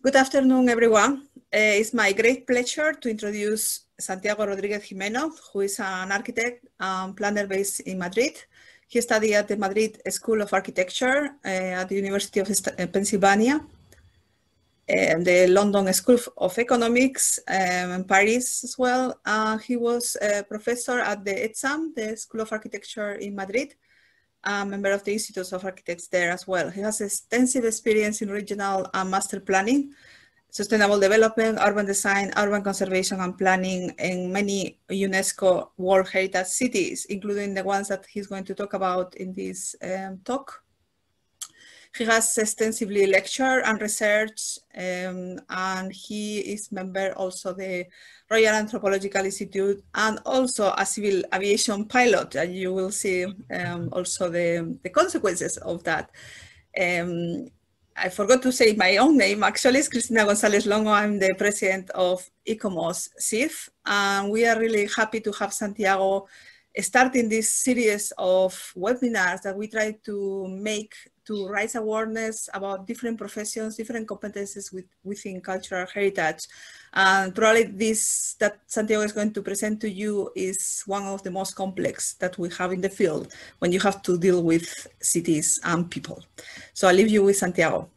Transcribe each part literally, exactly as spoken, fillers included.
Good afternoon, everyone. Uh, it's my great pleasure to introduce Santiago Rodriguez-Gimeno, who is an architect and planner based in Madrid. He studied at the Madrid School of Architecture uh, at the University of Pennsylvania, and the London School of Economics, um, and Paris as well. Uh, he was a professor at the ETSAM, the School of Architecture in Madrid, a member of the Institute of Architects there as well. He has extensive experience in regional and master planning, sustainable development, urban design, urban conservation and planning in many UNESCO World Heritage Cities, including the ones that he's going to talk about in this um, talk. He has extensively lectured and researched, um, and he is member also the Royal Anthropological Institute and also a civil aviation pilot. And you will see um, also the, the consequences of that. Um, I forgot to say my own name, actually. It's Cristina Gonzalez-Longo. I'm the president of ICOMOS C I F, and we are really happy to have Santiago starting this series of webinars that we try to make to raise awareness about different professions, different competences with, within cultural heritage. And probably this that Santiago is going to present to you is one of the most complex that we have in the field when you have to deal with cities and people. So I'll leave you with Santiago.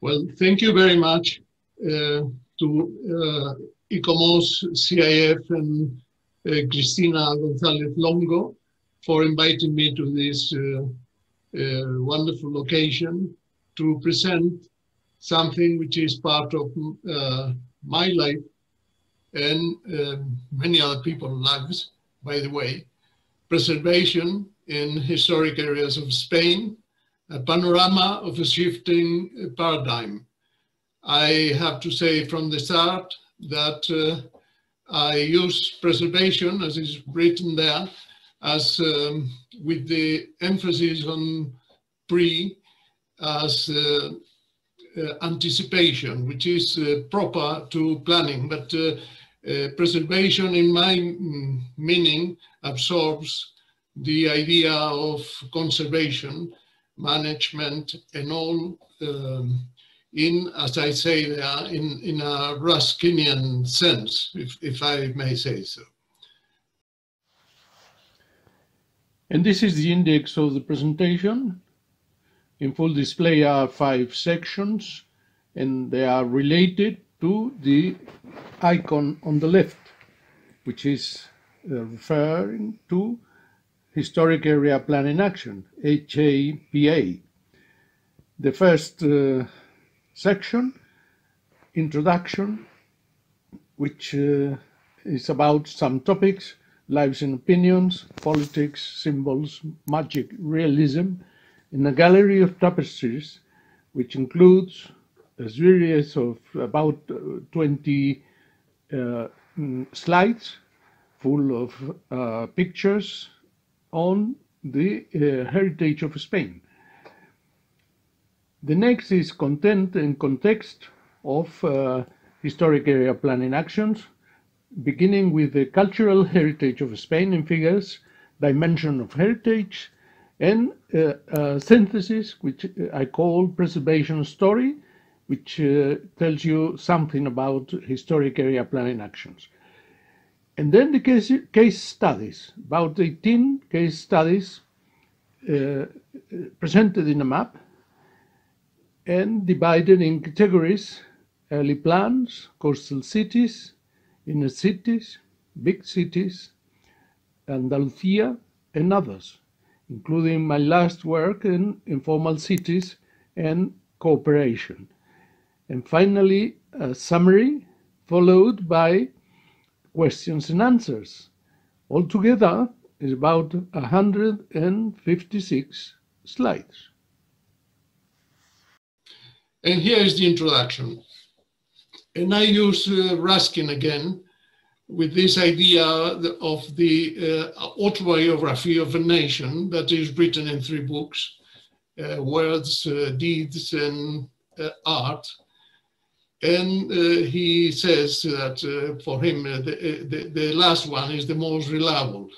Well, thank you very much uh, to uh, ICOMOS C I F and uh, Cristina Gonzalez-Longo for inviting me to this uh, a wonderful occasion to present something which is part of uh, my life and uh, many other people's lives, by the way. Preservation in historic areas of Spain, a panorama of a shifting paradigm. I have to say from the start that uh, I use preservation, as is written there, as um, with the emphasis on pre as uh, uh, anticipation, which is uh, proper to planning. But uh, uh, preservation, in my meaning, absorbs the idea of conservation, management, and all um, in, as I say there, in, in a Ruskinian sense, if, if I may say so. And this is the index of the presentation. In full display are five sections, and they are related to the icon on the left, which is uh, referring to Historic Area Plan in Action, H A P A. The first uh, section, introduction, which uh, is about some topics: lives and opinions, politics, symbols, magic, realism, in a gallery of tapestries, which includes a series of about twenty uh, slides full of uh, pictures on the uh, heritage of Spain. The next is content and context of uh, historic area planning actions, beginning with the cultural heritage of Spain in figures, dimension of heritage, and uh, a synthesis, which I call preservation story, which uh, tells you something about historic area planning actions. And then the case, case studies, about eighteen case studies uh, presented in a map and divided in categories: early plans, coastal cities, inner cities, big cities, Andalusia, and others, including my last work in informal cities and cooperation. And finally, a summary followed by questions and answers. Altogether, is about one hundred fifty-six slides. And here is the introduction. And I use uh, Ruskin again with this idea of the uh, autobiography of a nation that is written in three books: uh, words, uh, deeds, and uh, art. And uh, he says that uh, for him, uh, the, the, the last one is the most reliable.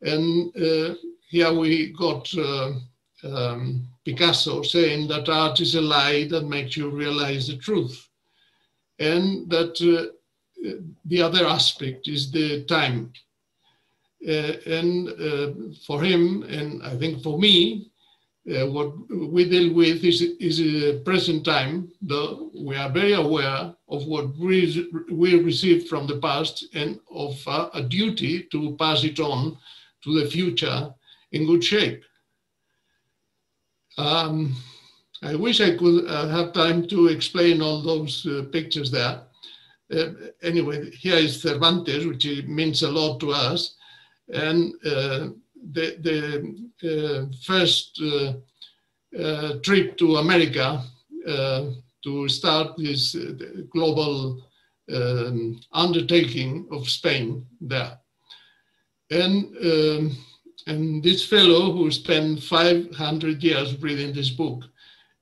And uh, here we got uh, um, Picasso saying that art is a lie that makes you realize the truth. And that uh, the other aspect is the time. Uh, and uh, for him, and I think for me, uh, what we deal with is, is a present time, though we are very aware of what we, we received from the past and of uh, a duty to pass it on to the future in good shape. Um, I wish I could uh, have time to explain all those uh, pictures there. Uh, anyway, here is Cervantes, which means a lot to us. And uh, the, the uh, first uh, uh, trip to America uh, to start this uh, global um, undertaking of Spain there. And, um, and this fellow who spent five hundred years reading this book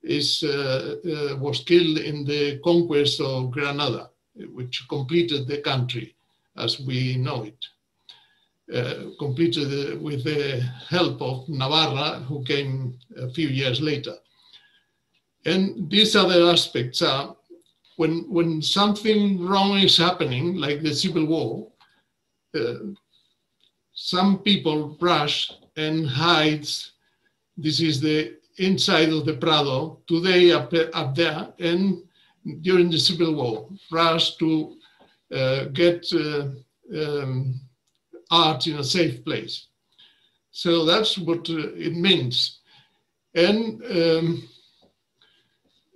is, uh, uh, was killed in the conquest of Granada, which completed the country as we know it. Uh, completed uh, with the help of Navarra, who came a few years later. And these other aspects are when, when something wrong is happening, like the Civil War, uh, some people rush and hides. This is the inside of the Prado, today up, up there, and during the Civil War, rush to uh, get uh, um, art in a safe place. So that's what uh, it means. And um,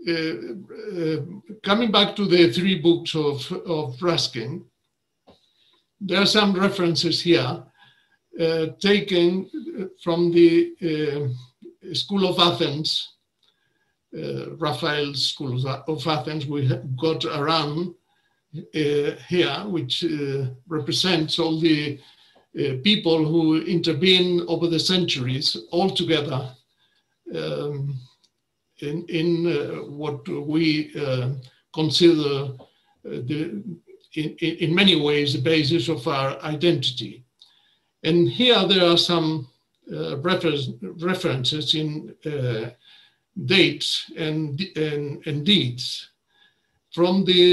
uh, uh, coming back to the three books of, of Ruskin, there are some references here uh, taken from the uh, School of Athens, uh, Raphael's School of Athens. We got around uh, here, which uh, represents all the Uh, people who intervene over the centuries all together um, in, in uh, what we uh, consider uh, the, in, in many ways the basis of our identity. And here there are some uh, refer references in uh, dates and, and, and deeds from the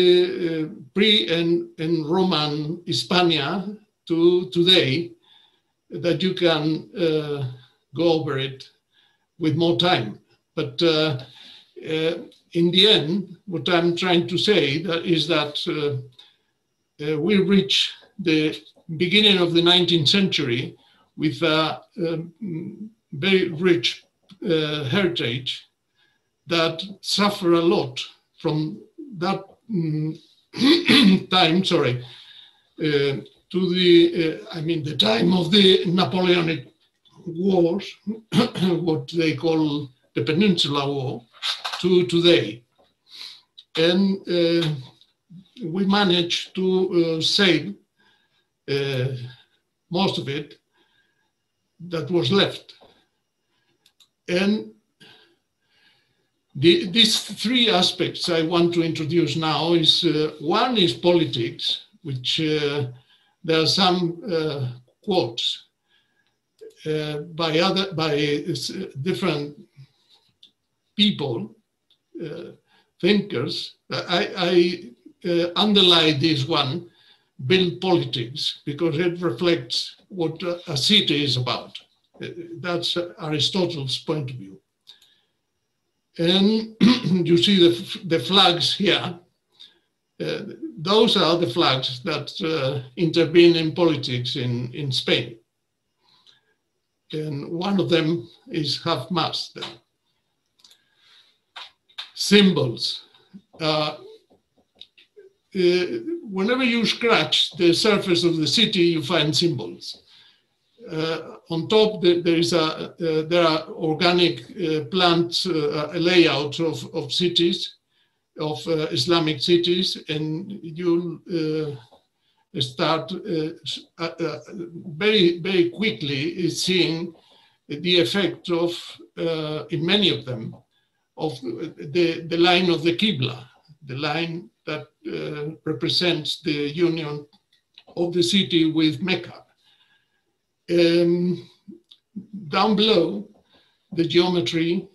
uh, pre and, and Roman Hispania to today, that you can uh, go over it with more time. But uh, uh, in the end, what I'm trying to say that is that uh, uh, we reach the beginning of the nineteenth century with a, a very rich uh, heritage that suffer a lot from that um, time, sorry, uh, to the, uh, I mean, the time of the Napoleonic Wars, what they call the Peninsula War, to today. And uh, we managed to uh, save uh, most of it that was left. And the, these three aspects I want to introduce now is, uh, one is politics, which uh, there are some uh, quotes uh, by other by uh, different people, uh, thinkers. I, I uh, underline this one, build politics, because it reflects what a city is about. That's Aristotle's point of view. And you see the, the flags here. Uh, those are the flags that uh, intervene in politics in, in Spain. And one of them is half-mast. Symbols. Uh, uh, whenever you scratch the surface of the city, you find symbols. Uh, on top, there, is a, uh, there are organic uh, plants, uh, layouts of, of cities. Of uh, Islamic cities, and you'll uh, start uh, uh, very, very quickly seeing the effect of, uh, in many of them, of the, the line of the Qibla, the line that uh, represents the union of the city with Mecca. Um, down below, the geometry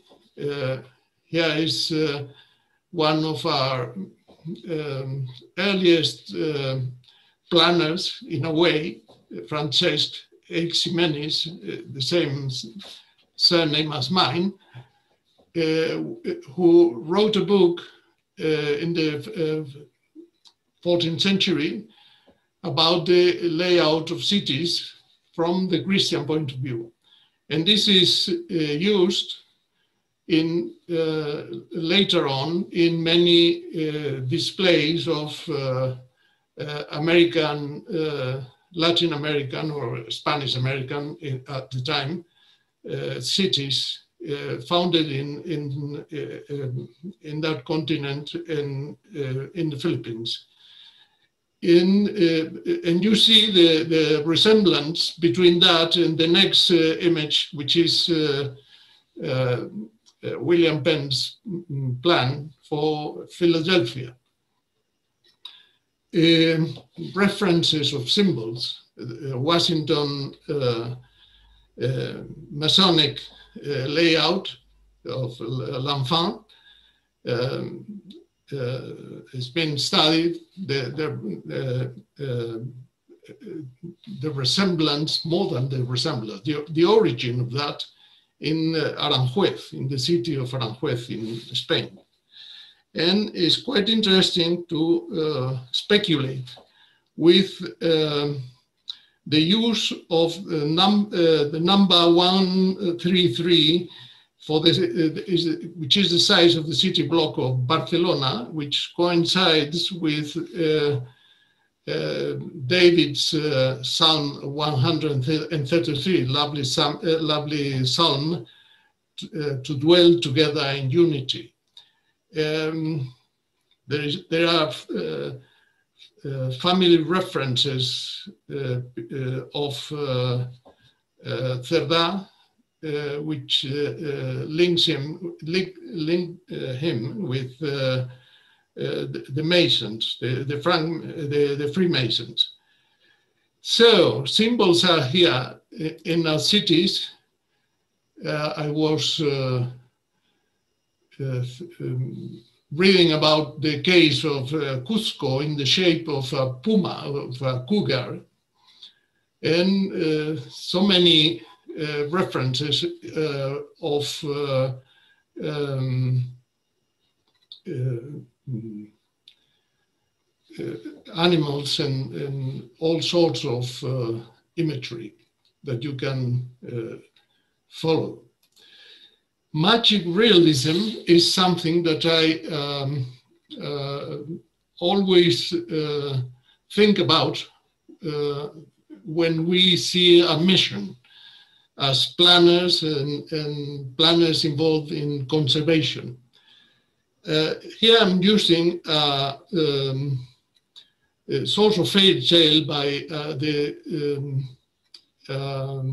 uh, here is uh, one of our um, earliest uh, planners, in a way, Francesc Eiximenis, uh, the same surname as mine, uh, who wrote a book uh, in the uh, fourteenth century about the layout of cities from the Christian point of view. And this is uh, used in uh, later on in many uh, displays of uh, uh, American, uh, Latin American or Spanish American uh, at the time, uh, cities uh, founded in, in, uh, in that continent and uh, in the Philippines. In, uh, and you see the, the resemblance between that and the next uh, image, which is uh, uh, uh, William Penn's plan for Philadelphia. Uh, references of symbols, uh, Washington uh, uh, Masonic uh, layout of l'Enfant, um, Uh, it's been studied, the, the, uh, uh, the resemblance, more than the resemblance, the, the origin of that in uh, Aranjuez, in the city of Aranjuez in Spain. And it's quite interesting to uh, speculate with uh, the use of the, num uh, the number one thirty-three, for this, which is the size of the city block of Barcelona, which coincides with uh, uh, David's uh, Psalm one hundred thirty-three, lovely psalm, uh, lovely psalm uh, to dwell together in unity. Um, there, is, there are uh, uh, family references uh, uh, of uh, uh, Cerdà, Uh, which uh, uh, links him, link, link, uh, him with uh, uh, the, the Masons, the, the, Frank, the, the Freemasons. So symbols are here in our cities. Uh, I was uh, uh, um, reading about the case of uh, Cusco in the shape of a puma, of a cougar, and uh, so many Uh, references uh, of uh, um, uh, uh, animals and, and all sorts of uh, imagery that you can uh, follow. Magic realism is something that I um, uh, always uh, think about uh, when we see a mission, as planners and, and planners involved in conservation. Uh, here I'm using uh, um, a source of fairy tale by uh, the um, um,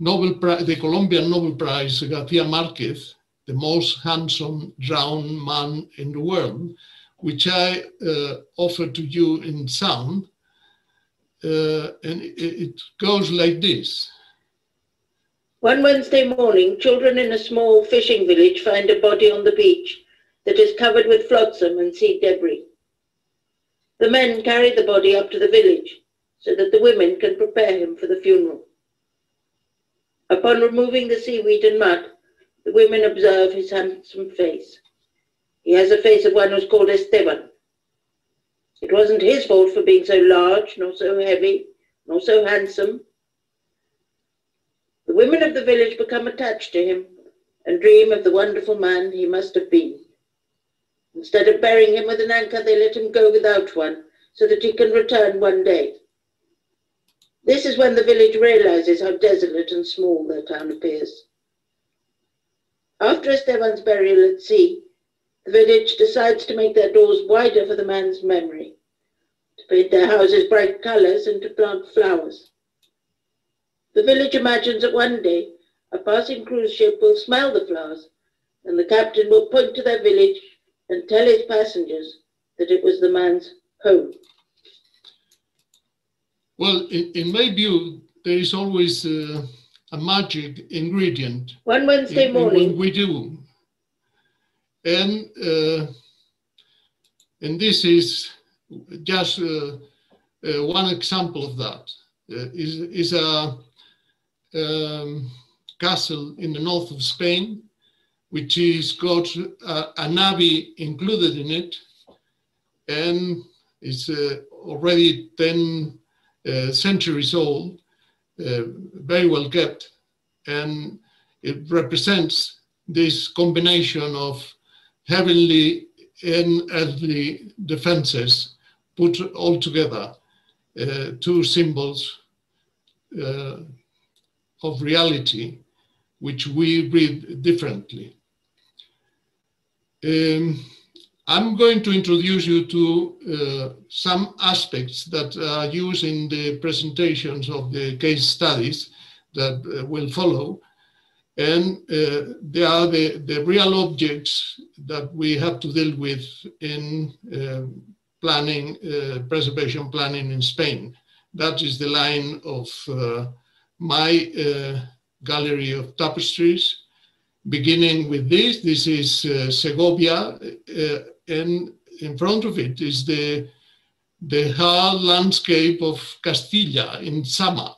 Nobel Prize, the Colombian Nobel Prize, García Márquez, the most handsome drowned man in the world, which I uh, offer to you in sound. Uh, and it, it goes like this. One Wednesday morning, children in a small fishing village find a body on the beach that is covered with flotsam and sea debris. The men carry the body up to the village so that the women can prepare him for the funeral. Upon removing the seaweed and mud, the women observe his handsome face. He has the face of one who's called Esteban. It wasn't his fault for being so large, nor so heavy, nor so handsome. The women of the village become attached to him and dream of the wonderful man he must have been. Instead of burying him with an anchor, they let him go without one so that he can return one day. This is when the village realizes how desolate and small their town appears. After Esteban's burial at sea, the village decides to make their doors wider for the man's memory, to paint their houses bright colors and to plant flowers. The village imagines that one day a passing cruise ship will smell the flowers and the captain will point to their village and tell his passengers that it was the man's home. Well, in, in my view, there is always uh, a magic ingredient. One Wednesday in, morning. In we do. And, uh, and this is just uh, uh, one example of that. Uh, is, is a um, castle in the north of Spain, which is got uh, an abbey included in it, and it's uh, already ten uh, centuries old, uh, very well kept, and it represents this combination of heavenly and earthly defenses put all together. Uh, two symbols uh, of reality, which we read differently. Um, I'm going to introduce you to uh, some aspects that are used in the presentations of the case studies that uh, will follow. And uh, they are the, the real objects that we have to deal with in um, planning, uh, preservation planning in Spain. That is the line of uh, my uh, gallery of tapestries, beginning with this. This is uh, Segovia, uh, and in front of it is the, the hard landscape of Castilla in summer,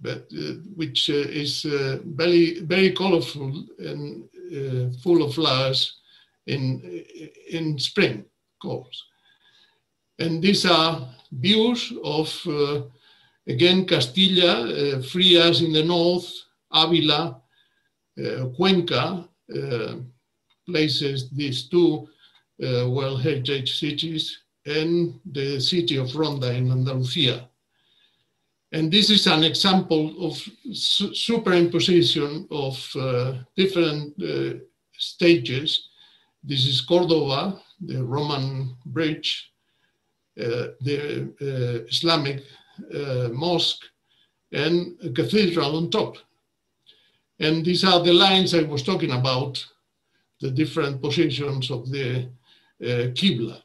but, uh, which uh, is uh, very, very colorful and uh, full of flowers in, in spring, of course. And these are views of, uh, again, Castilla, uh, Frias in the north, Avila, uh, Cuenca, uh, places, these two uh, World Heritage Cities, and the city of Ronda in Andalusia. And this is an example of su superimposition of uh, different uh, stages. This is Córdoba, the Roman bridge, Uh, the uh, Islamic uh, mosque, and a cathedral on top. And these are the lines I was talking about, the different positions of the uh, Qibla.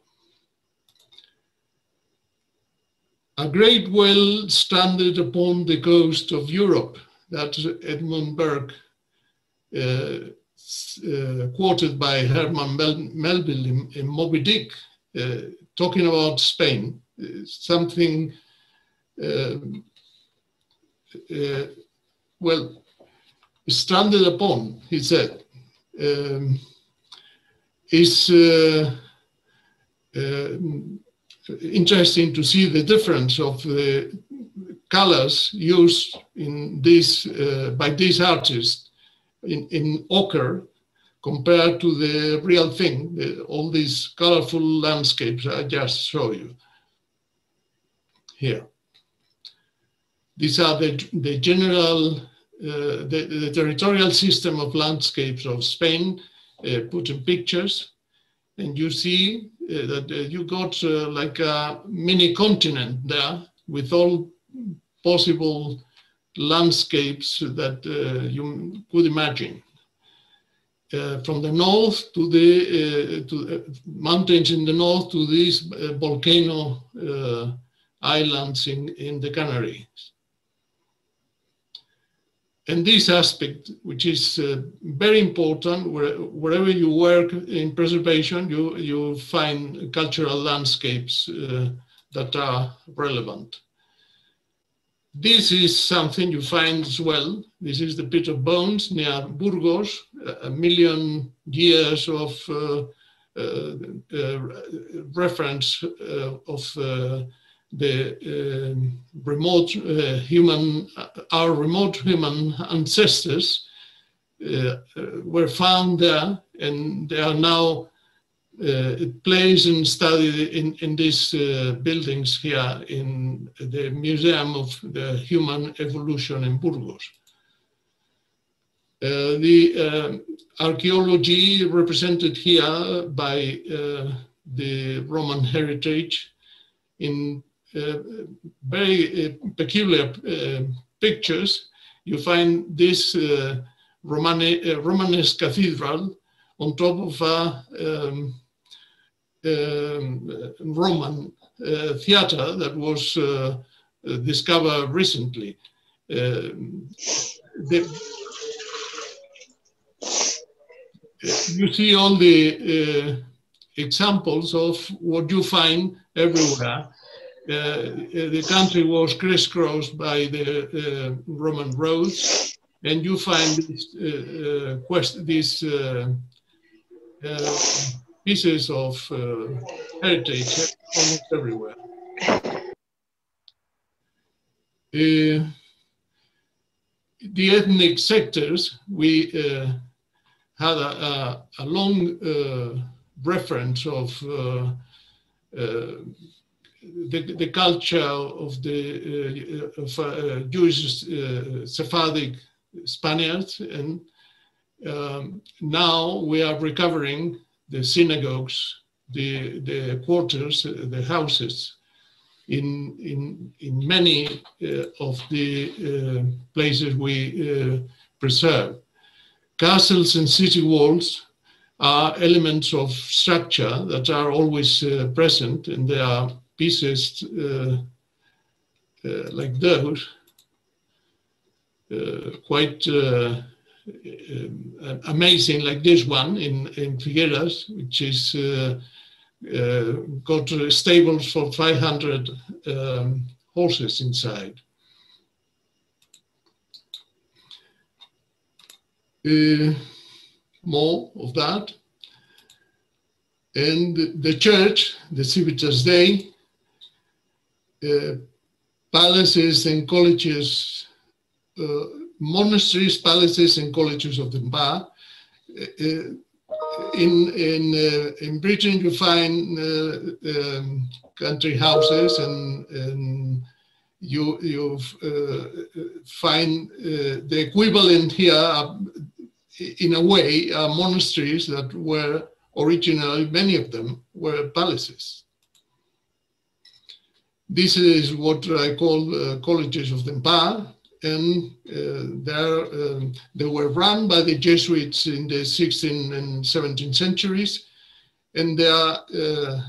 A great well stranded upon the coast of Europe. That's Edmund Burke, uh, uh, quoted by Herman Mel Melville in, in Moby Dick, uh, talking about Spain, something, uh, uh, well, stranded upon, he said, um, is uh, uh, interesting to see the difference of the colors used in this, uh, by this artist in, in ochre, compared to the real thing. The, all these colorful landscapes I just show you here. These are the, the general, uh, the, the territorial system of landscapes of Spain, uh, put in pictures. And you see uh, that uh, you got uh, like a mini continent there with all possible landscapes that uh, you could imagine. Uh, from the north to the, uh, to the mountains in the north to these uh, volcano uh, islands in, in the Canaries. And this aspect, which is uh, very important, where, wherever you work in preservation, you, you find cultural landscapes uh, that are relevant. This is something you find as well. This is the Pit of Bones near Burgos, a million years of uh, uh, uh, reference uh, of uh, the uh, remote uh, human, our remote human ancestors uh, were found there, and they are now Uh, it plays and studied in, in these uh, buildings here in the Museum of the Human Evolution in Burgos. Uh, the uh, archaeology represented here by uh, the Roman heritage in uh, very uh, peculiar uh, pictures. You find this uh, Romani, uh, Romanesque cathedral on top of a um, Um, Roman uh, theater that was uh, discovered recently. Um, the, you see all the uh, examples of what you find everywhere. Uh, the country was crisscrossed by the uh, Roman roads, and you find these, uh, uh, these uh, uh, pieces of uh, heritage almost everywhere. Uh, the ethnic sectors, we uh, had a, a, a long uh, reference of uh, uh, the, the culture of the uh, of, uh, Jewish uh, Sephardic Spaniards, and um, now we are recovering the synagogues, the, the quarters, the houses in, in, in many uh, of the uh, places we uh, preserve. Castles and city walls are elements of structure that are always uh, present, and there are pieces uh, uh, like those, uh, quite uh, uh, amazing, like this one in, in Figueras, which is uh, uh, got stables for five hundred um, horses inside. Uh, more of that. And the church, the Civitas Dei, uh, palaces and colleges, uh, monasteries, palaces and colleges of the Mba. Uh, in, in, uh, in Britain you find uh, um, country houses, and, and you, you uh, find uh, the equivalent here are, in a way, are monasteries that were originally, many of them were palaces. This is what I call uh, colleges of the Empire, and uh, um, they were run by the Jesuits in the sixteenth and seventeenth centuries, and they are uh,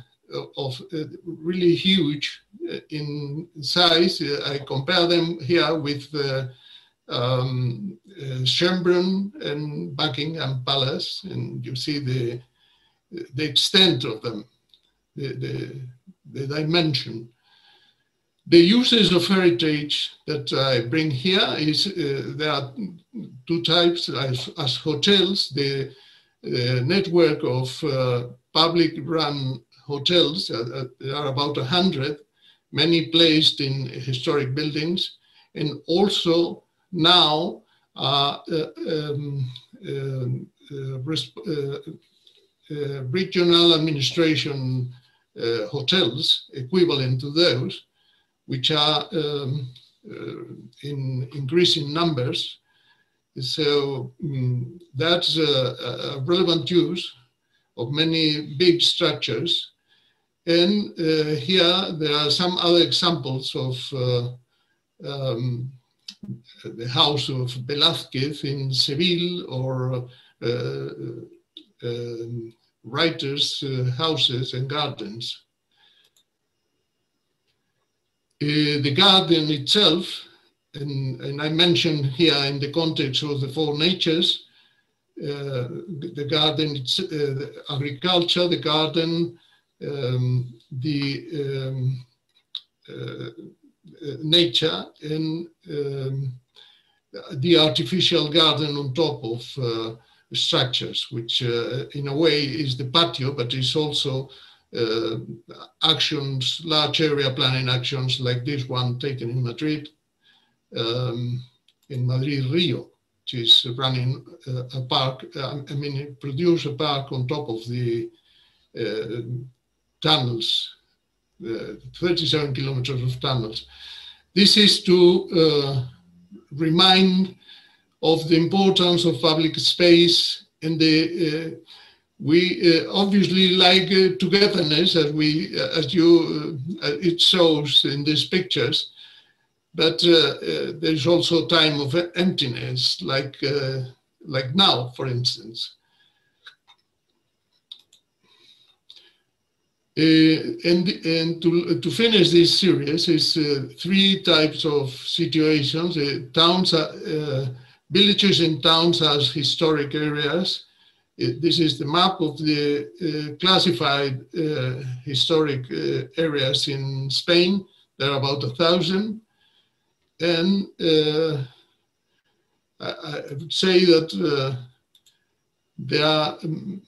of uh, really huge in size. I compare them here with uh, um, uh, Schönbrunn and Buckingham Palace, and you see the the extent of them, the, the, the dimension. The uses of heritage that I bring here is uh, there are two types as, as hotels, the uh, network of uh, public run hotels, uh, there are about a hundred, many placed in historic buildings, and also now uh, uh, um, uh, uh, Uh, regional administration uh, hotels, equivalent to those, which are um, uh, in increasing numbers. So um, that's a, a relevant use of many big structures. And uh, here there are some other examples of uh, um, the house of Velázquez in Seville, or uh, Uh, writers' uh, houses and gardens. Uh, the garden itself, and, and I mentioned here in the context of the four natures, uh, the garden, it's, uh, the agriculture, the garden, um, the um, uh, nature, and um, the artificial garden on top of uh, structures, which uh, in a way is the patio, but is also uh, actions, large area planning actions like this one taken in Madrid, um, in Madrid Rio, which is running uh, a park, uh, I mean, it produced a park on top of the uh, tunnels, uh, thirty-seven kilometers of tunnels. This is to uh, remind of the importance of public space, and the, uh, we uh, obviously like uh, togetherness, as we, uh, as you, uh, it shows in these pictures, but uh, uh, there's also time of emptiness, like, uh, like now, for instance. Uh, and and to, to finish this series is uh, three types of situations. Uh, towns are, uh, Villages and towns as historic areas. It, this is the map of the uh, classified uh, historic uh, areas in Spain. There are about a thousand. And uh, I, I would say that uh, they are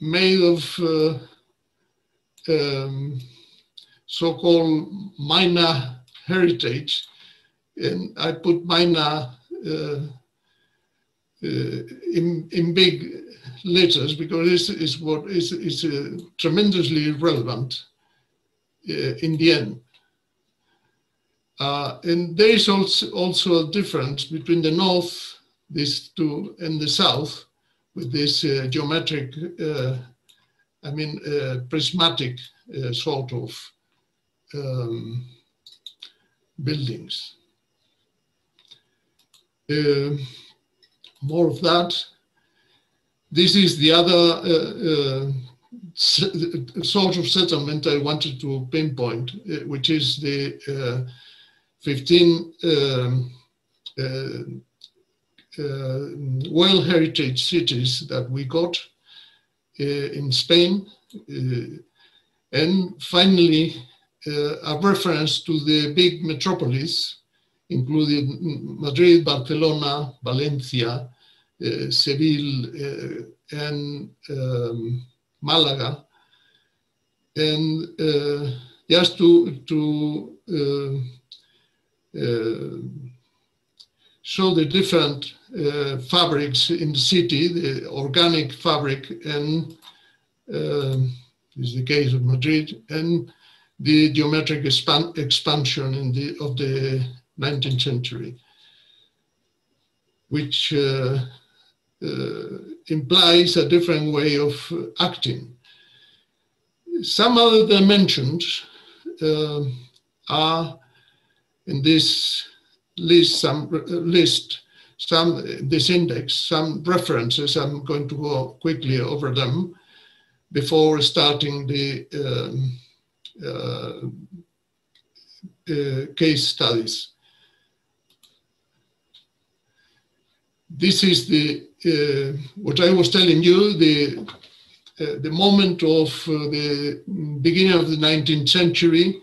made of uh, um, so-called minor heritage. And I put minor uh, Uh, in, in big letters, because this is what is, is uh, tremendously relevant uh, in the end. Uh, and there is also, also a difference between the north, these two, and the south, with this uh, geometric, uh, I mean, uh, prismatic uh, sort of um, buildings. Uh, More of that. This is the other uh, uh, sort of settlement I wanted to pinpoint, uh, which is the uh, fifteen um, uh, uh, World Heritage cities that we got uh, in Spain. Uh, and finally, uh, a reference to the big metropolis, including Madrid, Barcelona, Valencia, uh, Seville, uh, and um, Malaga. And uh, just to, to uh, uh, show the different uh, fabrics in the city, the organic fabric, and uh, this is the case of Madrid, and the geometric expan expansion in the, of the nineteenth century, which uh, uh, implies a different way of acting. Some other dimensions uh, are in this list, some list, some this index, some references. I'm going to go quickly over them before starting the um, uh, uh, case studies. This is the, uh, what I was telling you, the, uh, the moment of uh, the beginning of the nineteenth century,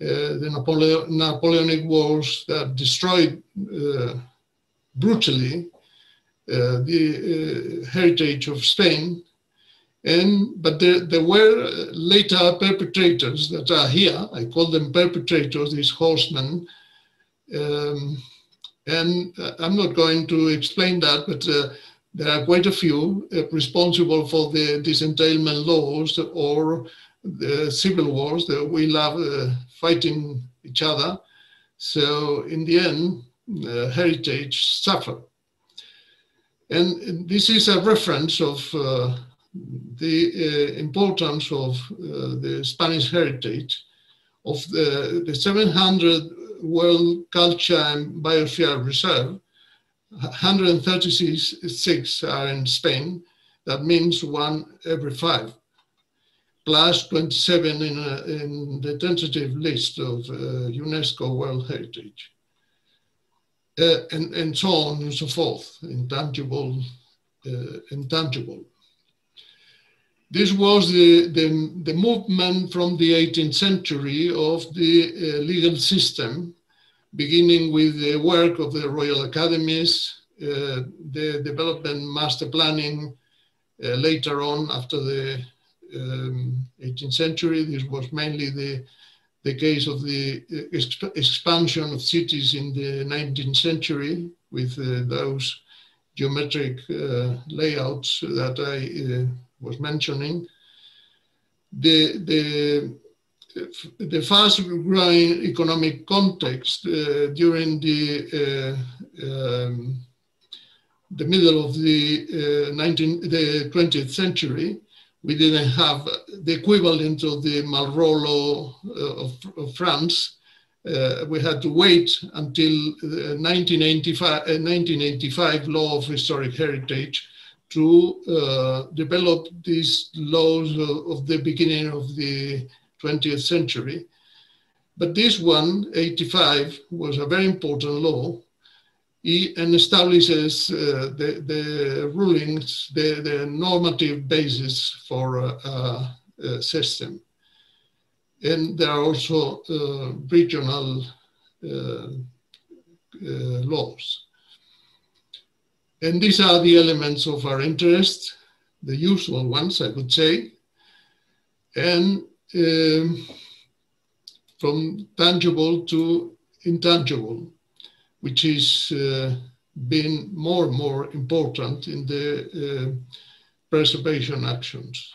uh, the Napole- Napoleonic Wars that destroyed uh, brutally uh, the uh, heritage of Spain. And, but there, there were later perpetrators that are here. I call them perpetrators, these horsemen. Um, And I'm not going to explain that, but uh, there are quite a few uh, responsible for the disentailment laws or the civil wars that we love uh, fighting each other. So in the end, uh, heritage suffered. And this is a reference of uh, the uh, importance of uh, the Spanish heritage of the, the seven hundred World Culture and Biosphere Reserve, one hundred thirty-six are in Spain. That means one every five, plus twenty-seven in, a, in the tentative list of uh, UNESCO World Heritage, uh, and, and so on and so forth, intangible, uh, intangible. This was the, the, the movement from the eighteenth century of the uh, legal system, beginning with the work of the Royal Academies, uh, the development master planning. Uh, later on, after the um, eighteenth century, this was mainly the, the case of the exp expansion of cities in the nineteenth century with uh, those geometric uh, layouts that I uh, was mentioning. The, the, the fast growing economic context uh, during the, uh, um, the middle of the, uh, nineteenth, the twentieth century, we didn't have the equivalent of the Malrolo uh, of, of France. Uh, we had to wait until the nineteen eighty-five Law of Historic Heritage to uh, develop these laws of, of the beginning of the twentieth century. But this one, eighty-five, was a very important law he, and establishes uh, the, the rulings, the, the normative basis for a, a, a system. And there are also uh, regional uh, uh, laws. And these are the elements of our interest, the usual ones, I would say. And um, from tangible to intangible, which is uh, been more and more important in the uh, preservation actions.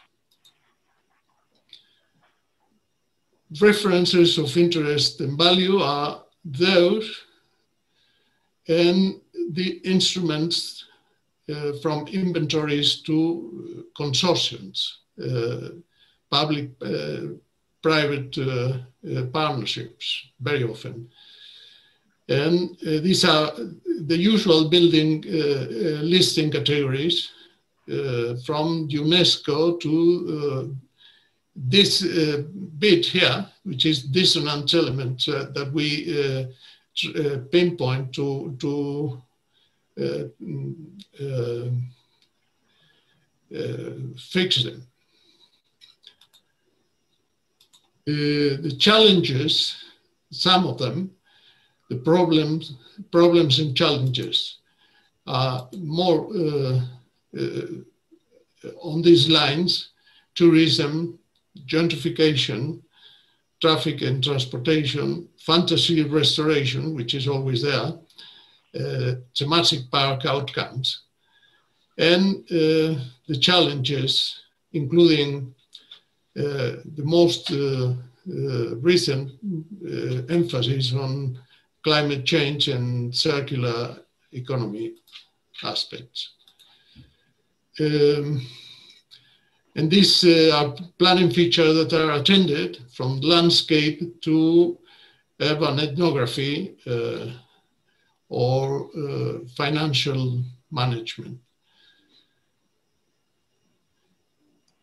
References of interest and value are those and the instruments uh, from inventories to consortiums, uh, public, uh, private uh, uh, partnerships, very often. And uh, these are the usual building uh, uh, listing categories uh, from UNESCO to uh, this uh, bit here, which is dissonant element uh, that we uh, Uh, pinpoint to, to uh, uh, uh, fix them. Uh, the challenges, some of them, the problems, problems and challenges are more uh, uh, on these lines: tourism, gentrification, traffic and transportation, fantasy restoration, which is always there, uh, thematic park outcomes, and uh, the challenges, including uh, the most uh, uh, recent uh, emphasis on climate change and circular economy aspects. Um, And these uh, are planning features that are attended from landscape to urban ethnography uh, or uh, financial management.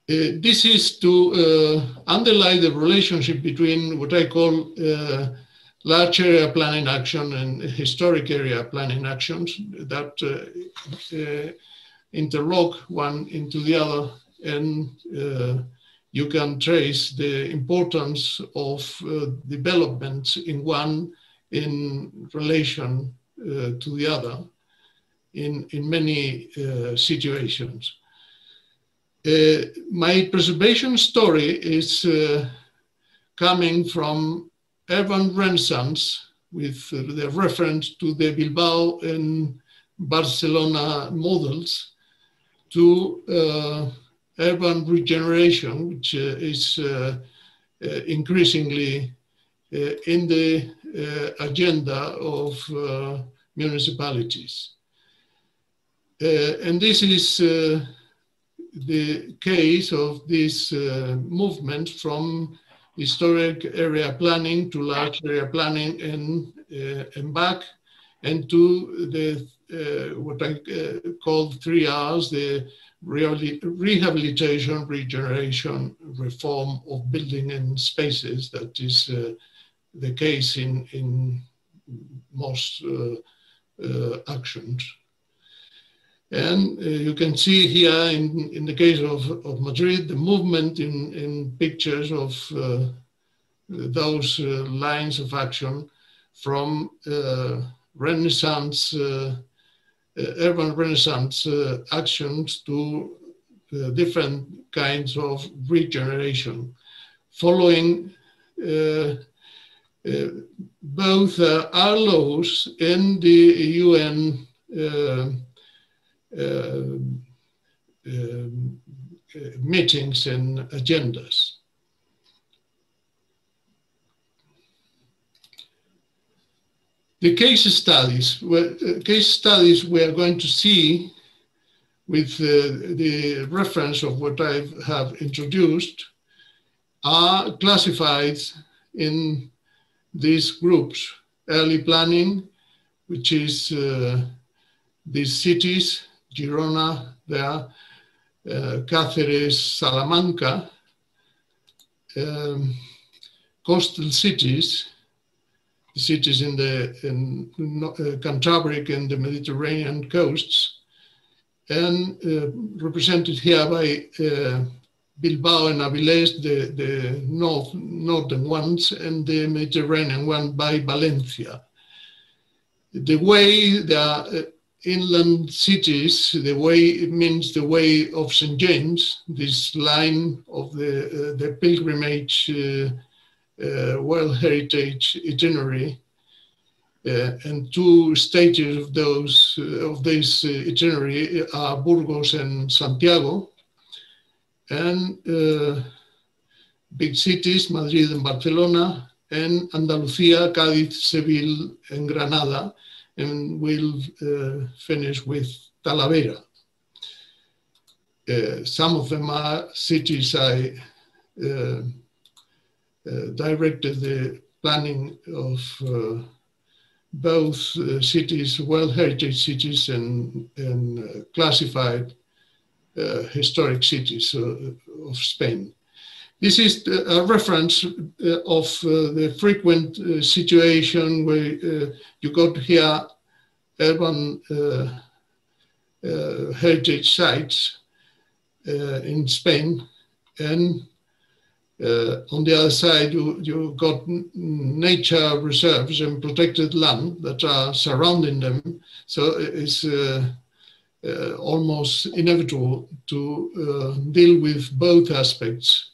Uh, this is to uh, underline the relationship between what I call uh, large area planning action and historic area planning actions that uh, uh, interlock one into the other. And uh, you can trace the importance of uh, developments in one in relation uh, to the other in, in many uh, situations. Uh, my preservation story is uh, coming from urban renaissance with the reference to the Bilbao and Barcelona models to uh, urban regeneration, which uh, is uh, uh, increasingly uh, in the uh, agenda of uh, municipalities. Uh, and this is uh, the case of this uh, movement from historic area planning to large area planning and, uh, and back, and to the uh, what I uh, call three R's, the rehabilitation, regeneration, reform of building and spaces. That is uh, the case in, in most uh, uh, actions. And uh, you can see here in, in the case of, of Madrid, the movement in, in pictures of uh, those uh, lines of action from uh, Renaissance uh, Uh, urban renaissance uh, actions to uh, different kinds of regeneration, following uh, uh, both uh, our laws and the U N uh, uh, uh, meetings and agendas. The case studies, well, uh, case studies we are going to see with uh, the reference of what I have introduced are classified in these groups: early planning, which is uh, these cities, Girona there, uh, Cáceres, Salamanca, um, coastal cities, cities in the in, uh, Cantabric and the Mediterranean coasts, and uh, represented here by uh, Bilbao and Avilés, the, the north, northern ones, and the Mediterranean one by Valencia. The way the uh, inland cities, the way it means the way of Saint James, this line of the, uh, the pilgrimage uh, Uh, World Heritage itinerary, uh, and two stages of those uh, of this uh, itinerary are Burgos and Santiago, and uh, big cities Madrid and Barcelona, and Andalusia, Cádiz, Seville, and Granada, and we'll uh, finish with Talavera. Uh, some of them are cities I. Uh, Uh, directed the planning of uh, both uh, cities, World Heritage cities, and, and uh, classified uh, historic cities uh, of Spain. This is a reference uh, of uh, the frequent uh, situation where uh, you got here urban uh, uh, heritage sites uh, in Spain, and Uh, on the other side, you, you've got nature reserves and protected land that are surrounding them. So it's uh, uh, almost inevitable to uh, deal with both aspects.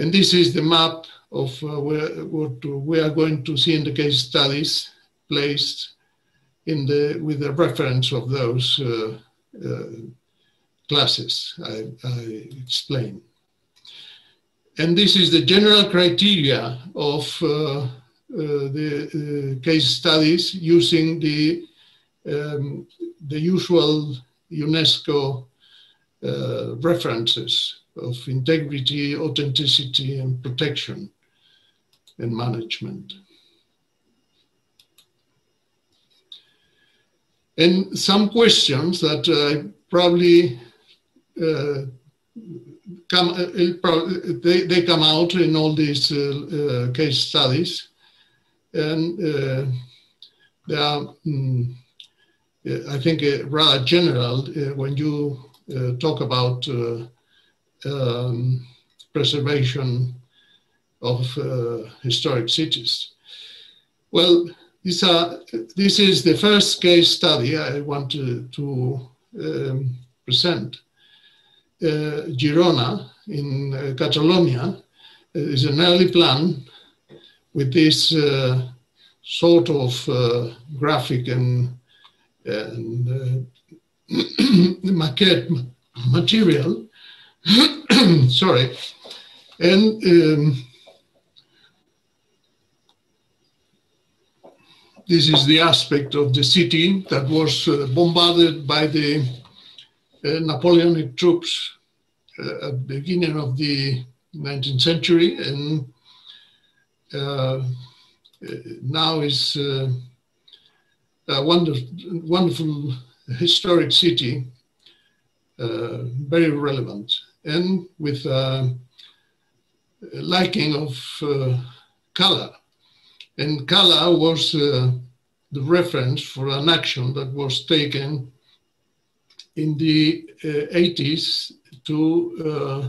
And this is the map of uh, where, what we are going to see in the case studies, placed in the, with the reference of those uh, uh, classes I, I explained. And this is the general criteria of uh, uh, the uh, case studies using the, um, the usual UNESCO uh, references of integrity, authenticity, and protection and management. And some questions that I probably uh, Come, they, they come out in all these uh, uh, case studies, and uh, they are, um, I think, uh, rather general uh, when you uh, talk about uh, um, preservation of uh, historic cities. Well, these are, this is the first case study I want to, to um, present. Uh, Girona in uh, Catalonia is an early plan with this uh, sort of uh, graphic and, and uh, maquette material. Sorry. And um, this is the aspect of the city that was uh, bombarded by the Uh, Napoleonic troops uh, at the beginning of the nineteenth century, and uh, now is uh, a wonderful, wonderful historic city, uh, very relevant, and with a liking of uh, Cala. And Cala was uh, the reference for an action that was taken in the uh, eighties to uh,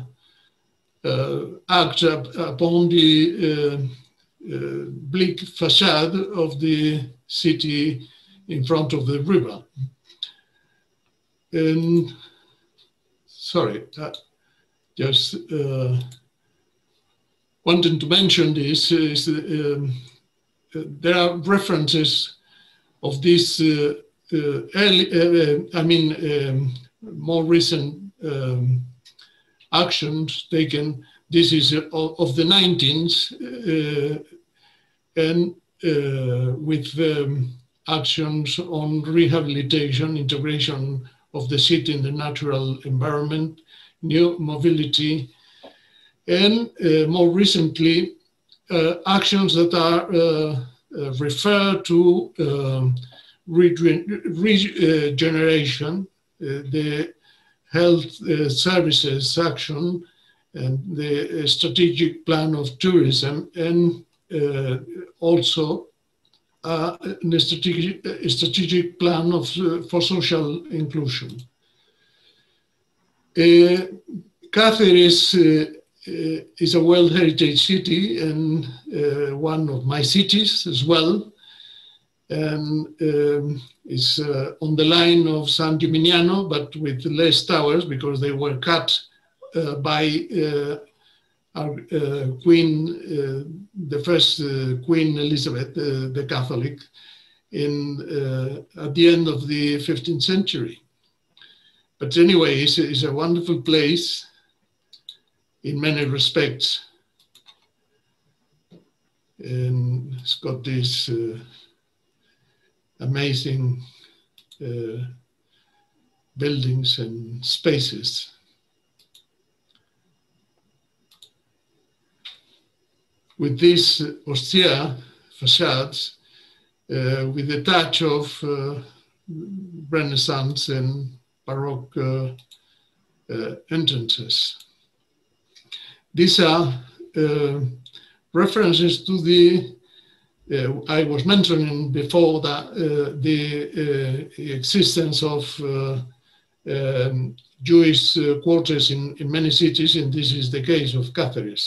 uh, act up upon the uh, uh, bleak facade of the city in front of the river. And, sorry, uh, just uh, wanting to mention this, is uh, uh, there are references of this uh, Uh, early, uh, I mean, um, more recent um, actions taken. This is uh, of the nineteenth, uh, and uh, with um, actions on rehabilitation, integration of the city in the natural environment, new mobility, and uh, more recently, uh, actions that are uh, uh, referred to um, regeneration, uh, the health uh, services action, and the strategic plan of tourism, and uh, also uh, an strategic, a strategic plan of, uh, for social inclusion. Uh, Cáceres uh, uh, is a World Heritage City and uh, one of my cities as well. And um, it's uh, on the line of San Gimignano, but with less towers because they were cut uh, by uh, our uh, Queen, uh, the first uh, Queen Elizabeth, uh, the Catholic, in, uh, at the end of the fifteenth century. But anyway, it's, it's a wonderful place in many respects. And it's got this uh, amazing uh, buildings and spaces. With these austere facades, uh, with a touch of uh, Renaissance and Baroque uh, uh, entrances. These are uh, references to the Uh, I was mentioning before that uh, the uh, existence of uh, um, Jewish uh, quarters in, in many cities, and this is the case of Cáceres.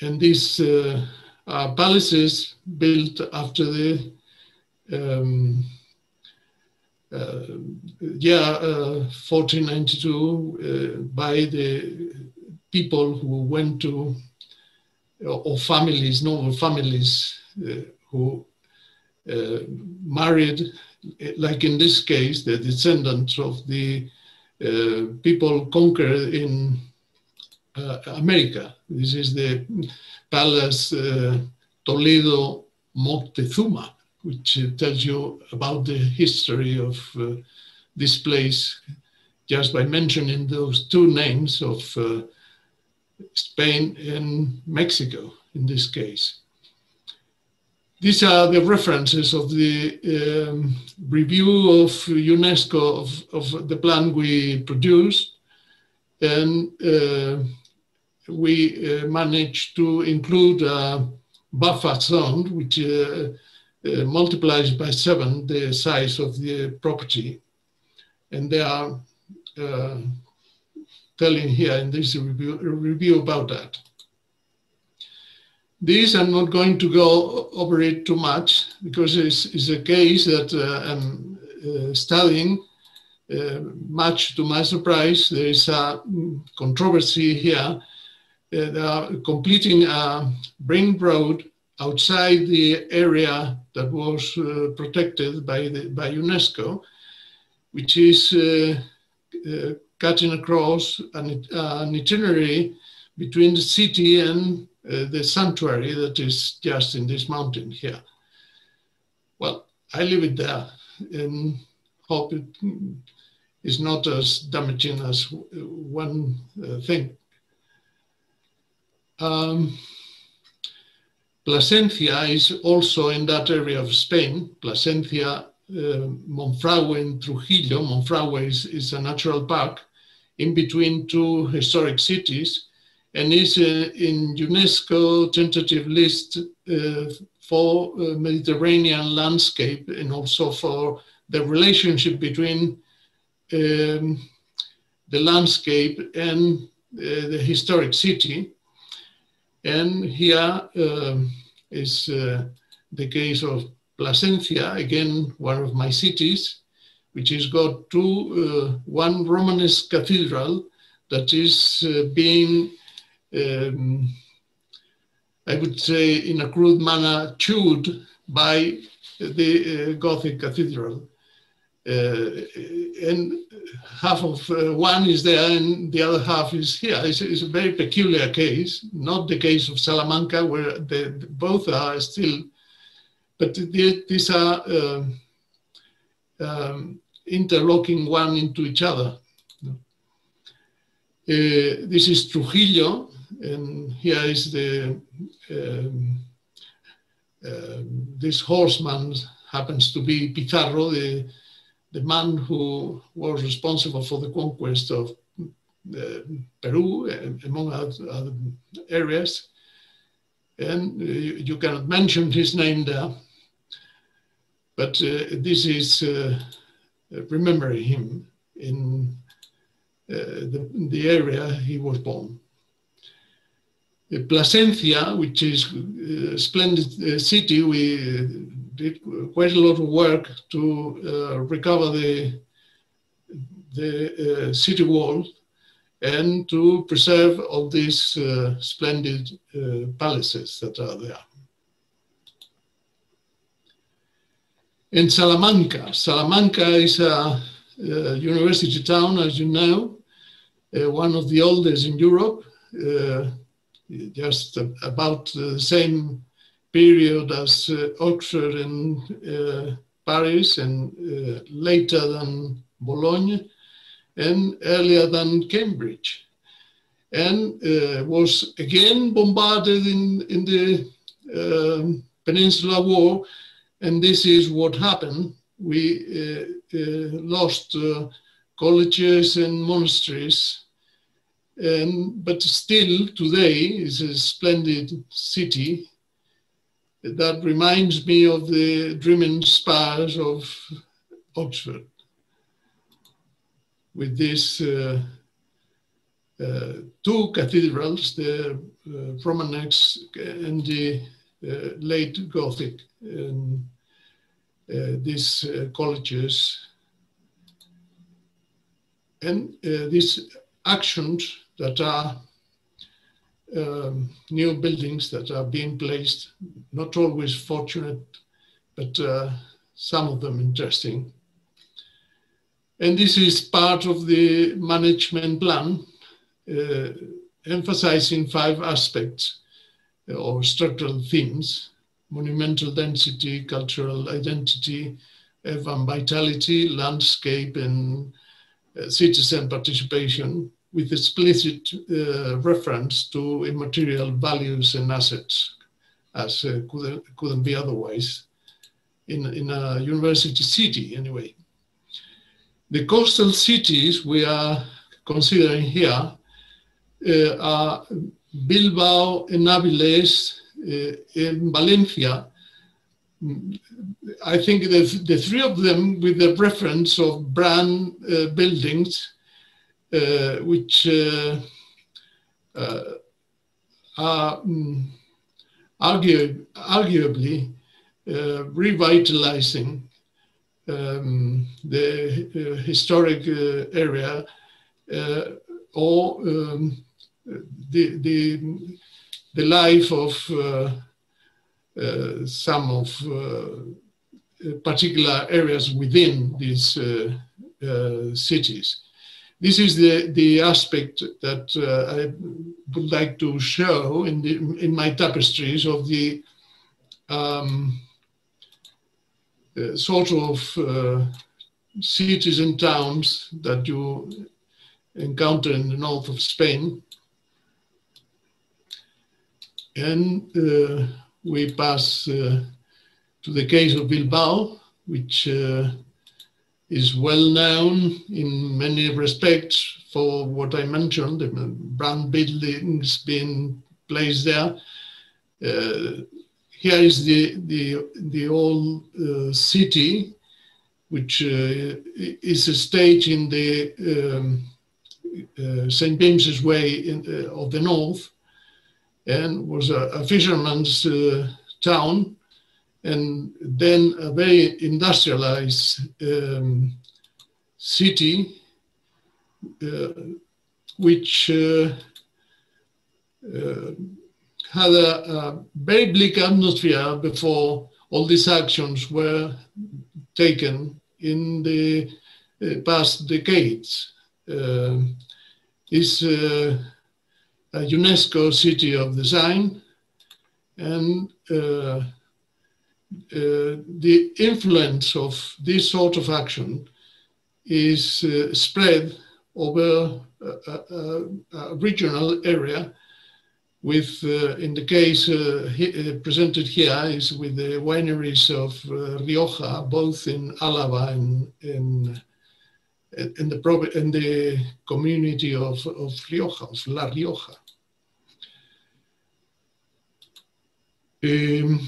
And these uh, are palaces built after the um, uh, year uh, fourteen ninety-two uh, by the people who went to or families, noble families uh, who uh, married, like in this case, the descendants of the uh, people conquered in uh, America. This is the palace uh, Toledo Moctezuma, which tells you about the history of uh, this place just by mentioning those two names of uh, Spain and Mexico, in this case. These are the references of the um, review of UNESCO of, of the plan we produced, and uh, we uh, managed to include a buffer zone, which uh, uh, multiplies by seven the size of the property. And they are uh, telling here in this review, review about that. These, I'm not going to go over it too much because it's, it's a case that uh, I'm uh, studying. Uh, much to my surprise, there is a controversy here. Uh, they are completing a ring road outside the area that was uh, protected by, the, by UNESCO, which is uh, uh, cutting across an, uh, an itinerary between the city and uh, the sanctuary that is just in this mountain here. Well, I leave it there and hope it is not as damaging as one uh, thing. Um, Plasencia is also in that area of Spain. Plasencia, uh, Monfragüe and Trujillo. Monfragüe is, is a natural park in between two historic cities, and is uh, in UNESCO tentative list uh, for uh, Mediterranean landscape, and also for the relationship between um, the landscape and uh, the historic city. And here um, is uh, the case of Plasencia, again, one of my cities, which has got two, uh, one Romanesque cathedral that is uh, being, um, I would say, in a crude manner, chewed by the uh, Gothic cathedral. Uh, and half of uh, one is there and the other half is here. It's, it's a very peculiar case, not the case of Salamanca, where they, both are still, but these are uh, um, interlocking one into each other. Uh, this is Trujillo, and here is the, um, uh, this horseman happens to be Pizarro, the, the man who was responsible for the conquest of uh, Peru, among other areas. and you cannot mention his name there, but uh, this is uh, remembering him in uh, the, the area he was born. Plasencia, which is a splendid city, we did quite a lot of work to uh, recover the, the uh, city wall and to preserve all these uh, splendid uh, palaces that are there. In Salamanca, Salamanca is a, a university town, as you know, uh, one of the oldest in Europe, uh, just about the same period as uh, Oxford and uh, Paris, and uh, later than Bologna, and earlier than Cambridge, and uh, was again bombarded in, in the uh, Peninsula War, and this is what happened. We uh, uh, lost uh, colleges and monasteries, and, but still today is a splendid city that reminds me of the dreaming spires of Oxford, with these uh, uh, two cathedrals, the uh, Romanesque and the uh, late Gothic, and uh, these uh, colleges. And uh, these actions that are um, new buildings that are being placed, not always fortunate, but uh, some of them interesting. And this is part of the management plan, uh, emphasizing five aspects uh, or structural themes: monumental density, cultural identity, urban vitality, landscape, and uh, citizen participation, with explicit uh, reference to immaterial values and assets, as uh, couldn't, couldn't be otherwise in, in a university city anyway. The coastal cities we are considering here uh, are Bilbao and Avilés uh, in Valencia. I think the, the three of them with the reference of brand uh, buildings, uh, which uh, uh, are um, argue, arguably uh, revitalizing Um, the uh, historic uh, area, uh, or um, the, the, the life of uh, uh, some of uh, particular areas within these uh, uh, cities. This is the, the aspect that uh, I would like to show in, the, in my tapestries of the um, Uh, sort of uh, cities and towns that you encounter in the north of Spain. And uh, we pass uh, to the case of Bilbao, which uh, is well known in many respects for what I mentioned, the brand buildings being placed there. Uh, Here is the, the, the old uh, city, which uh, is a stage in the um, uh, Saint James's Way in, uh, of the north, and was a, a fisherman's uh, town, and then a very industrialized um, city, uh, which uh, uh, had a, a very bleak atmosphere before all these actions were taken in the uh, past decades. Uh, it's uh, a UNESCO City of Design, and uh, uh, the influence of this sort of action is uh, spread over a, a, a regional area, with, uh, in the case uh, he, uh, presented here, is with the wineries of uh, Rioja, both in Álava and in, in, the, in the community of, of Rioja, of La Rioja. Um,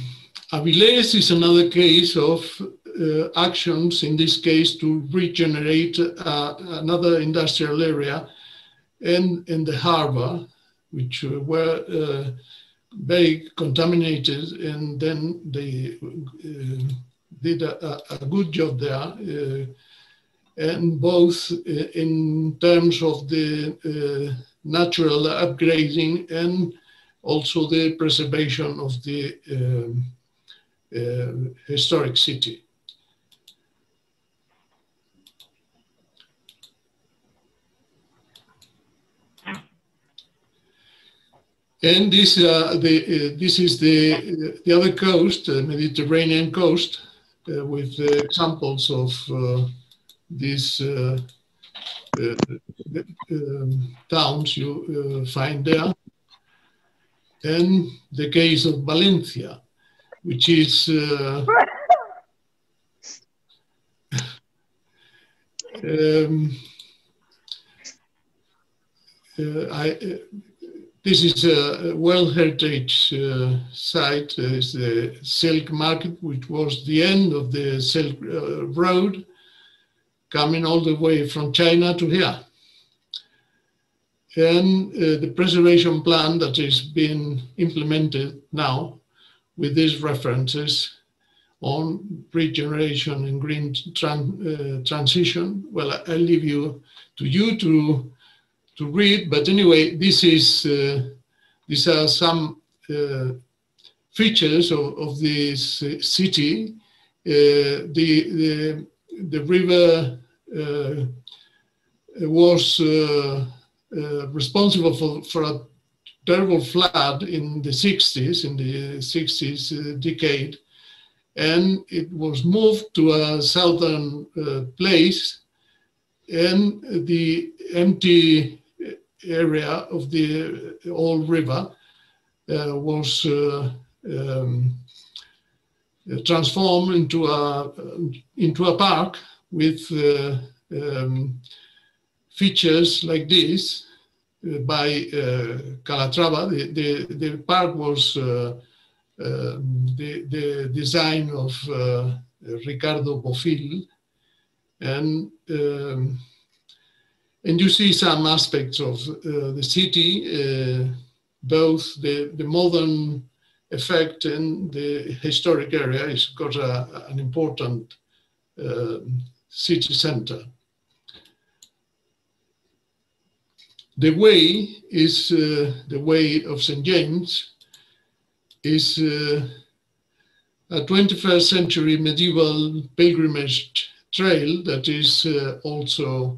Avilés is another case of uh, actions, in this case, to regenerate uh, another industrial area and, and the harbor, which were uh, very contaminated, and then they uh, did a, a good job there, uh, and both in terms of the uh, natural upgrading and also the preservation of the uh, uh, historic city. And this, uh, the, uh, this is the, uh, the other coast, the uh, Mediterranean coast, uh, with uh, examples of uh, these uh, uh, um, towns you uh, find there. And the case of Valencia, which is uh, um, uh, I, uh, this is a World Heritage uh, site. Uh, it's the Silk Market, which was the end of the Silk uh, Road, coming all the way from China to here. And uh, the preservation plan that is being implemented now with these references on regeneration and green tran uh, transition. Well, I leave you to you to, to read, but anyway, this is, uh, these are some uh, features of, of this city. Uh, the, the, the river uh, was uh, Uh, responsible for, for a terrible flood in the sixties, in the sixties uh, decade, and it was moved to a southern uh, place, and the empty area of the old river uh, was uh, um, transformed into a into a park with uh, um, features like this uh, by uh, Calatrava. The, the, the park was uh, uh, the, the design of uh, Ricardo Bofill. And, um, and you see some aspects of uh, the city, uh, both the, the modern effect and the historic area is, of course, a, an important uh, city center. The way is uh, the way of Saint James, is uh, a twenty-first century medieval pilgrimage trail that is uh, also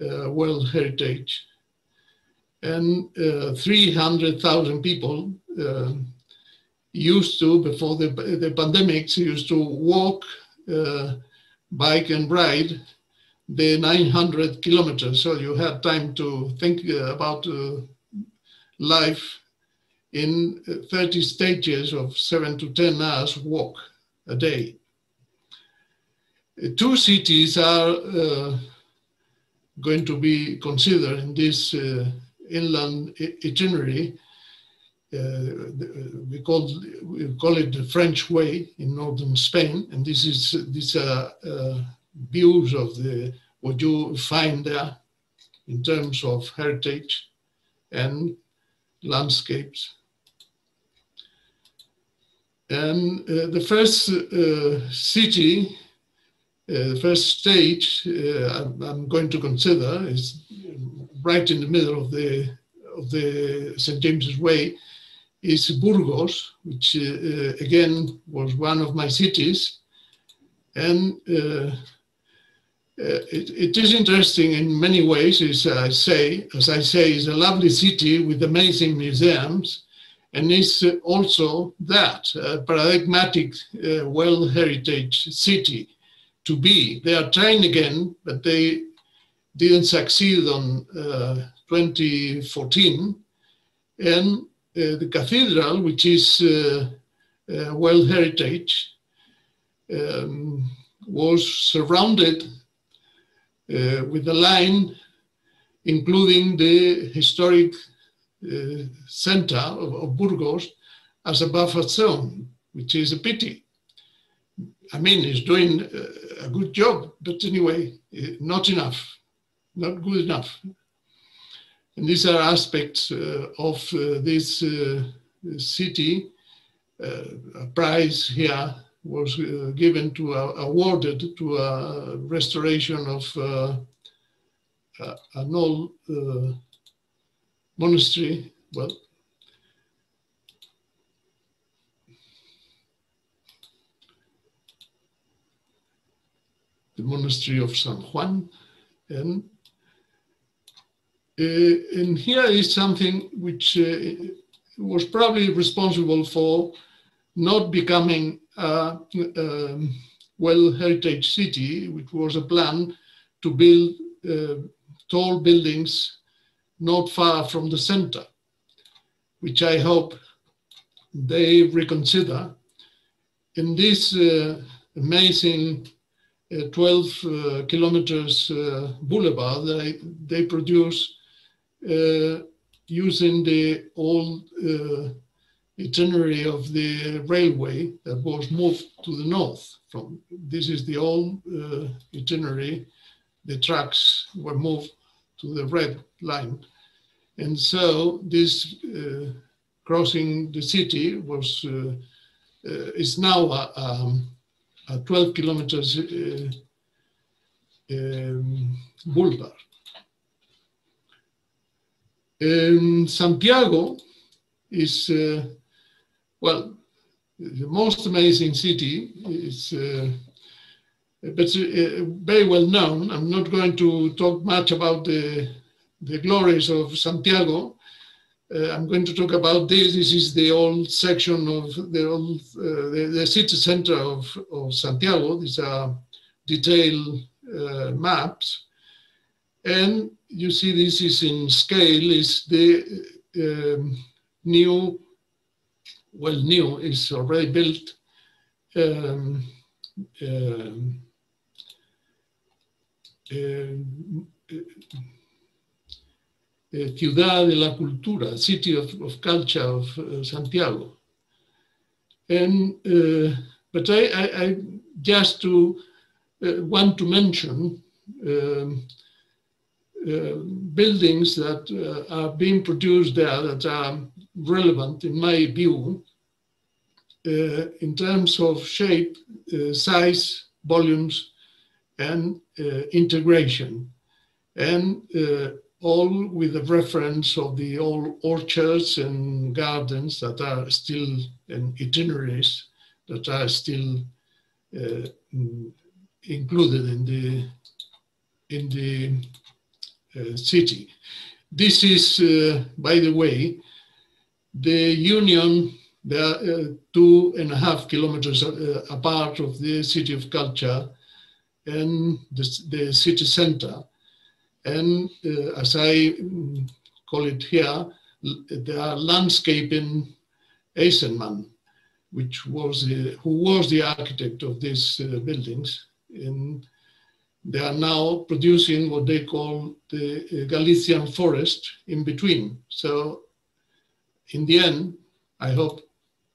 uh, World Heritage. And uh, three hundred thousand people uh, used to, before the, the pandemics, used to walk, uh, bike and ride the nine hundred kilometers, so you had time to think about uh, life in thirty stages of seven to ten hours walk a day. Two cities are uh, going to be considered in this uh, inland itinerary. Uh, we, call, we call it the French Way in northern Spain, and this is this uh, uh, views of the, what you find there in terms of heritage and landscapes. And uh, the first uh, city, uh, the first stage uh, I'm, I'm going to consider is right in the middle of the, of the Saint James's Way, is Burgos, which uh, again was one of my cities. And uh, Uh, it, it is interesting in many ways, as I say, as I say, it's a lovely city with amazing museums, and it's also that, a paradigmatic uh, World Heritage city to be. They are trying again, but they didn't succeed on uh, twenty fourteen. And uh, the cathedral, which is uh, uh, World Heritage, um, was surrounded Uh, with a line including the historic uh, center of, of Burgos as a buffer zone, which is a pity. I mean, it's doing a good job, but anyway, not enough, not good enough. And these are aspects uh, of uh, this uh, city. Uh, a prize here was uh, given to, uh, awarded to a restoration of uh, uh, an old uh, monastery. Well, the monastery of San Juan. And Uh, and here is something which uh, was probably responsible for not becoming a, a well heritage city, which was a plan to build uh, tall buildings not far from the center, which I hope they reconsider. In this uh, amazing uh, twelve uh, kilometers uh, boulevard, they, they produce Uh, using the old uh, itinerary of the railway that was moved to the north. From this is the old uh, itinerary. The tracks were moved to the red line, and so this uh, crossing the city was uh, uh, is now a, a, a twelve kilometers uh, um, boulevard. Um, Santiago is, uh, well, the most amazing city. It's uh, but, uh, very well known. I'm not going to talk much about the, the glories of Santiago. Uh, I'm going to talk about this. This is the old section of the old, uh, the, the city center of, of Santiago. These are detailed uh, maps. And you see this is in scale, is the um, new, well new, is already built um, um, uh, uh, Ciudad de la Cultura, City of, of Culture of uh, Santiago. And, uh, but I, I, I just to, uh, want to mention um, Uh, buildings that uh, are being produced there that are relevant, in my view, uh, in terms of shape, uh, size, volumes, and uh, integration. And uh, all with the reference of the old orchards and gardens that are still, and itineraries that are still uh, included in the, in the Uh, city. This is, uh, by the way, the union, the uh, two and a half kilometers uh, apart of the city of culture and the, the city center. And uh, as I call it here, there are landscaping Eisenman, which was the, who was the architect of these uh, buildings. In They are now producing what they call the Galician forest in between. So in the end, I hope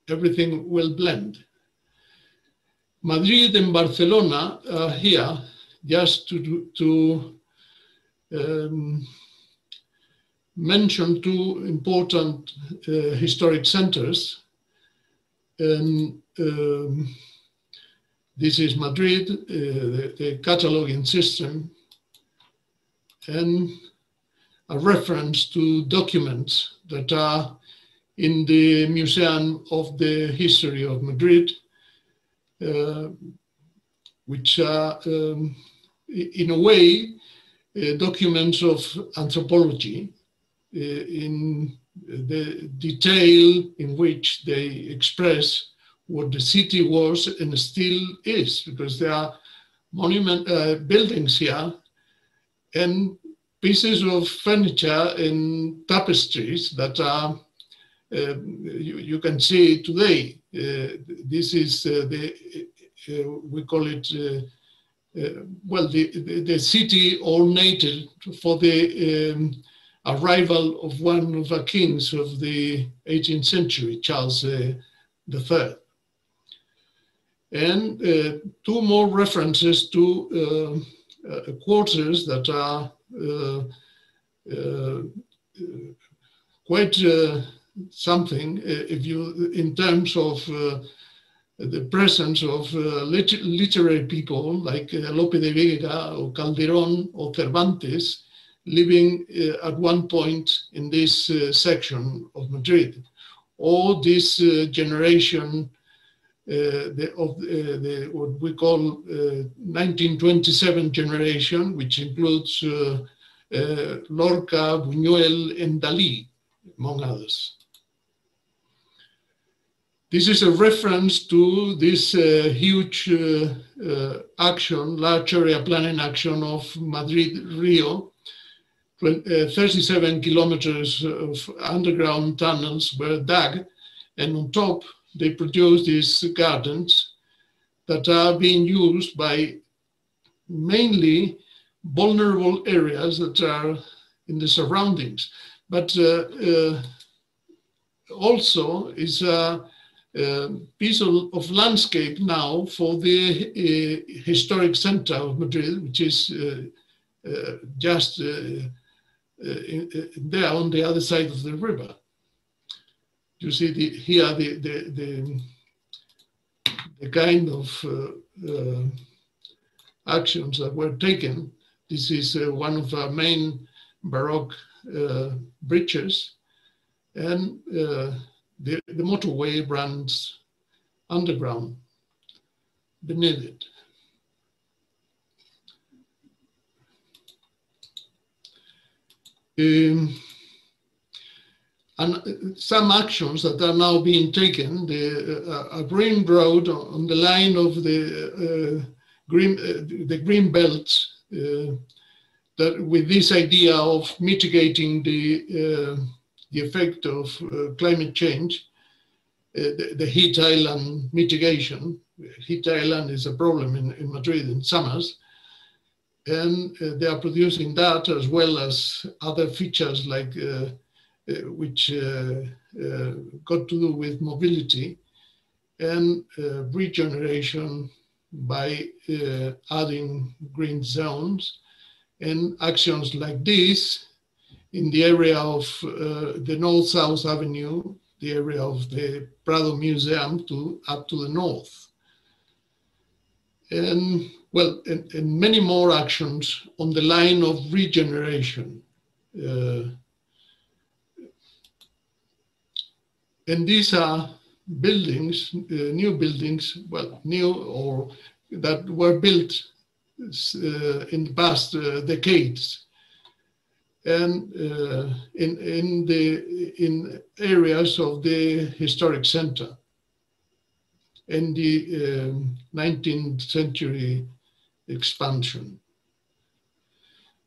everything will blend. Madrid and Barcelona are here just to, to um, mention two important uh, historic centers. And, um, this is Madrid, uh, the, the cataloging system, and a reference to documents that are in the Museum of the History of Madrid, uh, which are, um, in a way, uh, documents of anthropology uh, in the detail in which they express what the city was and still is, because there are monument uh, buildings here and pieces of furniture and tapestries that are, uh, you, you can see today. Uh, this is uh, the, uh, we call it, uh, uh, well, the, the, the city ornated for the um, arrival of one of the kings of the eighteenth century, Charles uh, the Third. And uh, two more references to uh, uh, quarters that are uh, uh, quite uh, something if you, in terms of uh, the presence of uh, liter literary people like uh, Lope de Vega or Calderón or Cervantes living uh, at one point in this uh, section of Madrid. Or this uh, generation uh, the, of uh, the, what we call uh, nineteen twenty-seven generation, which includes uh, uh, Lorca, Buñuel, and Dalí, among others. This is a reference to this uh, huge uh, uh, action, large area planning action of Madrid Rio, thirty-seven kilometers of underground tunnels were dug, and on top they produced these gardens that are being used by mainly vulnerable areas that are in the surroundings. But uh, uh, also is a Uh, piece of, of landscape now for the uh, historic center of Madrid, which is uh, uh, just uh, uh, in, uh, there on the other side of the river. You see the, here the, the, the, the kind of uh, uh, actions that were taken. This is uh, one of our main Baroque uh, bridges, and uh, The, the motorway runs underground beneath it. Um, and some actions that are now being taken, the uh, a green road on the line of the uh, green uh, the green belt, uh, that with this idea of mitigating the uh, the effect of uh, climate change, uh, the, the heat island mitigation. Heat island is a problem in, in Madrid in summers. And uh, they are producing that, as well as other features like, uh, uh, which uh, uh, got to do with mobility and uh, regeneration by uh, adding green zones, and actions like this in the area of uh, the North-South Avenue, the area of the Prado Museum to up to the north. And well, and, and many more actions on the line of regeneration. Uh, and these are buildings, uh, new buildings, well, new or that were built uh, in the past uh, decades. And uh, in, in, the, in areas of the historic center. In the um, nineteenth century expansion.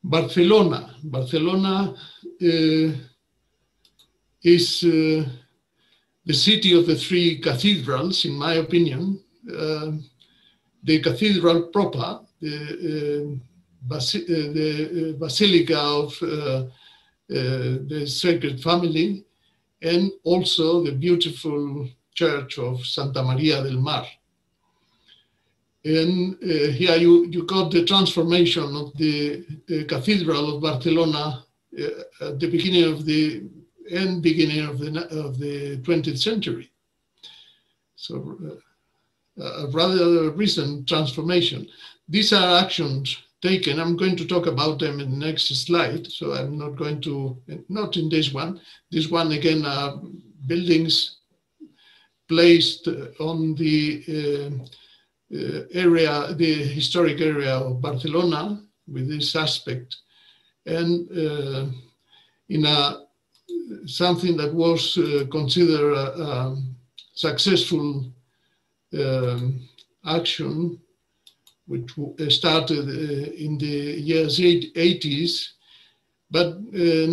Barcelona. Barcelona uh, is uh, the city of the three cathedrals, in my opinion. Uh, the cathedral proper, the, uh, Bas uh, the uh, Basilica of uh, uh, the Sacred Family, and also the beautiful church of Santa Maria del Mar. And uh, here you, you got the transformation of the uh, Cathedral of Barcelona uh, at the beginning of the end beginning of the, of the twentieth century. So uh, a rather recent transformation. These are actions taken. I'm going to talk about them in the next slide, so I'm not going to, not in this one. This one again are buildings placed on the uh, uh, area, the historic area of Barcelona with this aspect, and uh, in a, something that was uh, considered a, a successful um, action, which started in the years eighties, but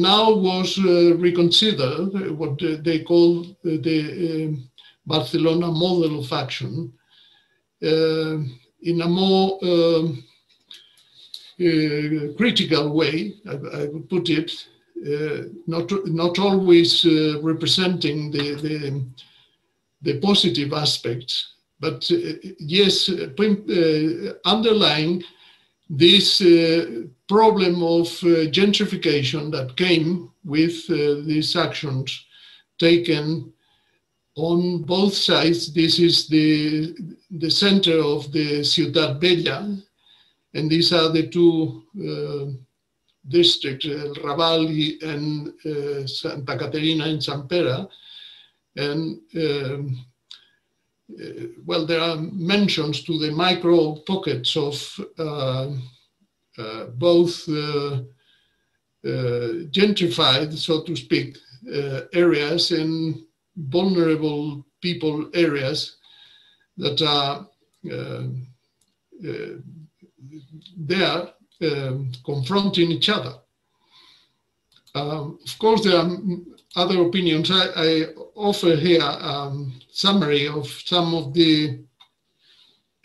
now was reconsidered, what they call the Barcelona model of action, in a more critical way, I would put it, uh, not not always uh, representing the, the the positive aspects, but uh, yes, uh, underlying this uh, problem of uh, gentrification that came with uh, these actions taken on both sides. This is the, the center of the Ciudad Bella, and these are the two uh, districts, El Raval and uh, Santa Caterina and San Pera. And um, uh, well, there are mentions to the micro pockets of uh, uh, both uh, uh, gentrified, so to speak, uh, areas and vulnerable people areas that are uh, uh, there um, confronting each other. Um, of course, there are other opinions. I, I offer here a um, summary of some of the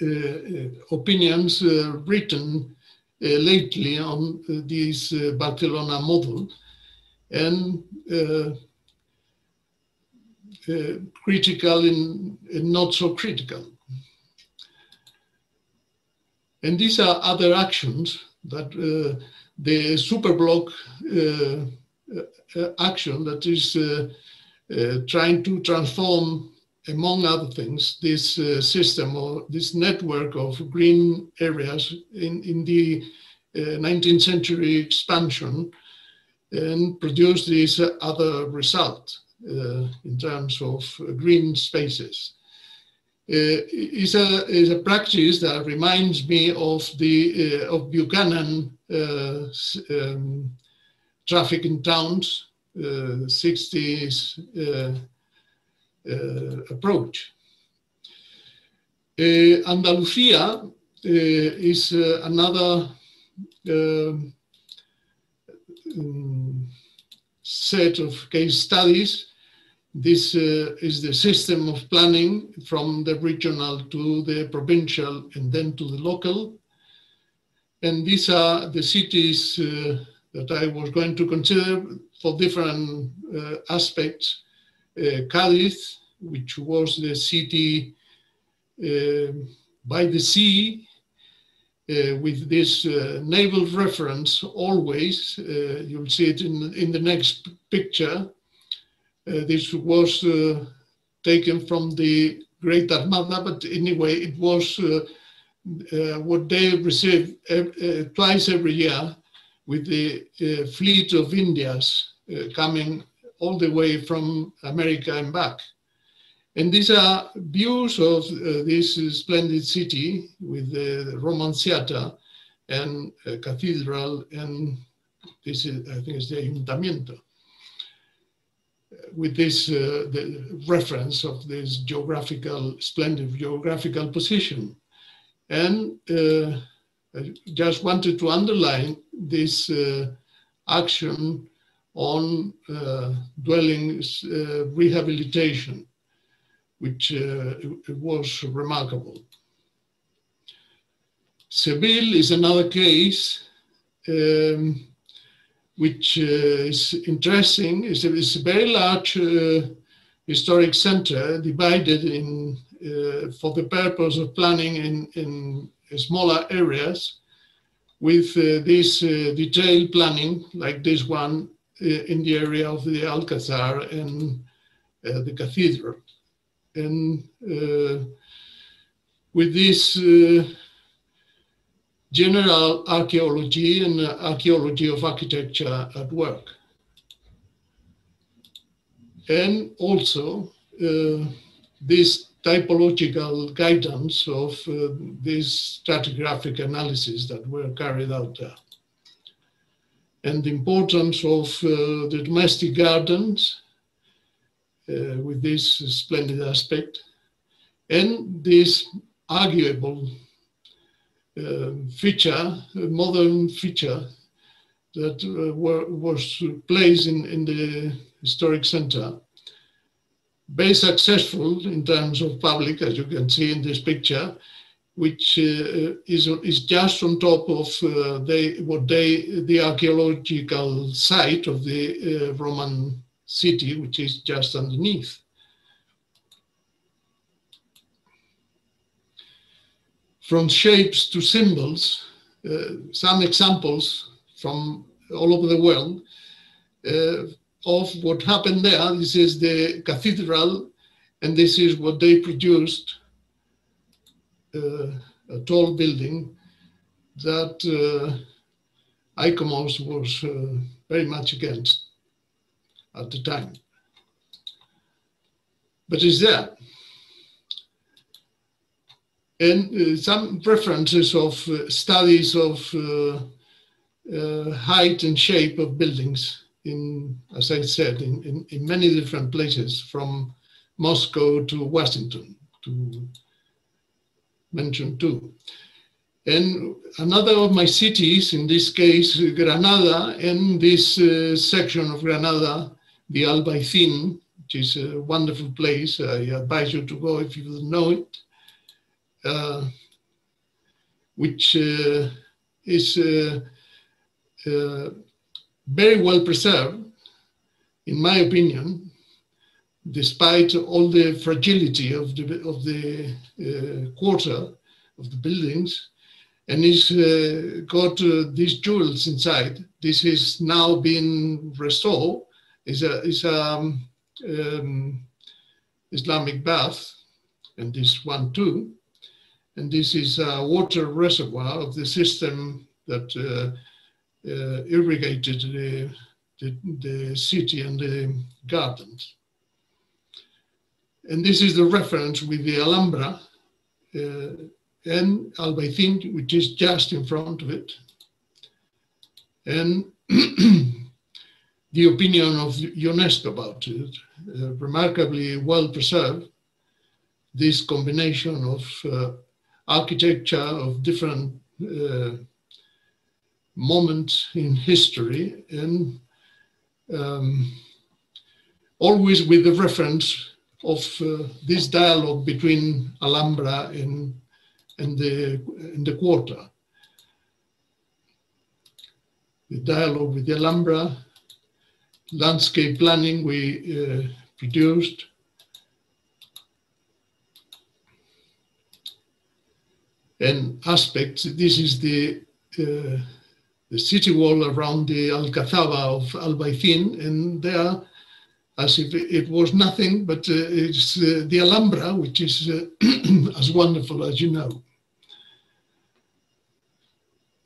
uh, opinions uh, written uh, lately on uh, this uh, Barcelona model. And uh, Uh, critical and, and not so critical. And these are other actions that uh, the superbloc uh, uh, action that is uh, uh, trying to transform, among other things, this uh, system or this network of green areas in, in the uh, nineteenth century expansion, and produce this uh, other result. Uh, in terms of green spaces. Uh, is a, is a practice that reminds me of the uh, of Buchanan uh, um, traffic in towns, uh, sixties uh, uh, approach. Uh, Andalusia uh, is uh, another uh, um, set of case studies. This uh, is the system of planning from the regional to the provincial and then to the local. And these are the cities uh, that I was going to consider for different uh, aspects. Uh, Cádiz, which was the city uh, by the sea, uh, with this uh, naval reference always. Uh, you'll see it in, in the next picture. Uh, this was uh, taken from the Great Armada, but anyway, it was uh, uh, what they received every, uh, twice every year, with the uh, fleet of Indians uh, coming all the way from America and back. And these are views of uh, this splendid city with the Romanciata and uh, cathedral, and this is, I think, it's the Ayuntamiento, with this uh, the reference of this geographical, splendid geographical position. And uh, I just wanted to underline this uh, action on uh, dwellings uh, rehabilitation, which uh, was remarkable. Seville is another case um, which uh, is interesting. It's a, it's a very large uh, historic center divided in, uh, for the purpose of planning in, in smaller areas, with uh, this uh, detailed planning like this one uh, in the area of the Alcazar and uh, the cathedral. And uh, with this uh, general archaeology and archaeology of architecture at work. And also uh, this typological guidance of uh, this stratigraphic analysis that were carried out there. And the importance of uh, the domestic gardens uh, with this splendid aspect, and this arguable Uh, feature, modern feature, that uh, were, was placed in, in the historic center. Very successful in terms of public, as you can see in this picture, which uh, is, is just on top of uh, they, what they, the archaeological site of the uh, Roman city, which is just underneath. From shapes to symbols, uh, some examples from all over the world uh, of what happened there. This is the cathedral, and this is what they produced, uh, a tall building that uh, ICOMOS was uh, very much against at the time. But it's there. And uh, some references of uh, studies of uh, uh, height and shape of buildings in, as I said, in, in, in many different places, from Moscow to Washington, to mention two. And another of my cities, in this case, Granada, and this uh, section of Granada, the Albaicín, which is a wonderful place. I advise you to go if you don't know it, uh, which uh, is uh, uh, very well preserved, in my opinion, despite all the fragility of the, of the uh, quarter, of the buildings, and it's uh, got uh, these jewels inside. This is now being restored. It's a, it's a um, Islamic bath, and this one too. And this is a water reservoir of the system that uh, uh, irrigated the, the, the city and the gardens. And this is the reference with the Alhambra uh, and Albaicín, which is just in front of it. And the opinion of UNESCO about it, uh, remarkably well preserved, this combination of uh, architecture of different uh, moments in history, and um, always with the reference of uh, this dialogue between Alhambra and, and, the, and the quarter. The dialogue with the Alhambra, landscape planning we uh, produced. And aspects, this is the, uh, the city wall around the Alcazaba of Albaicín, and there, as if it was nothing, but uh, it's uh, the Alhambra, which is uh, as wonderful as you know.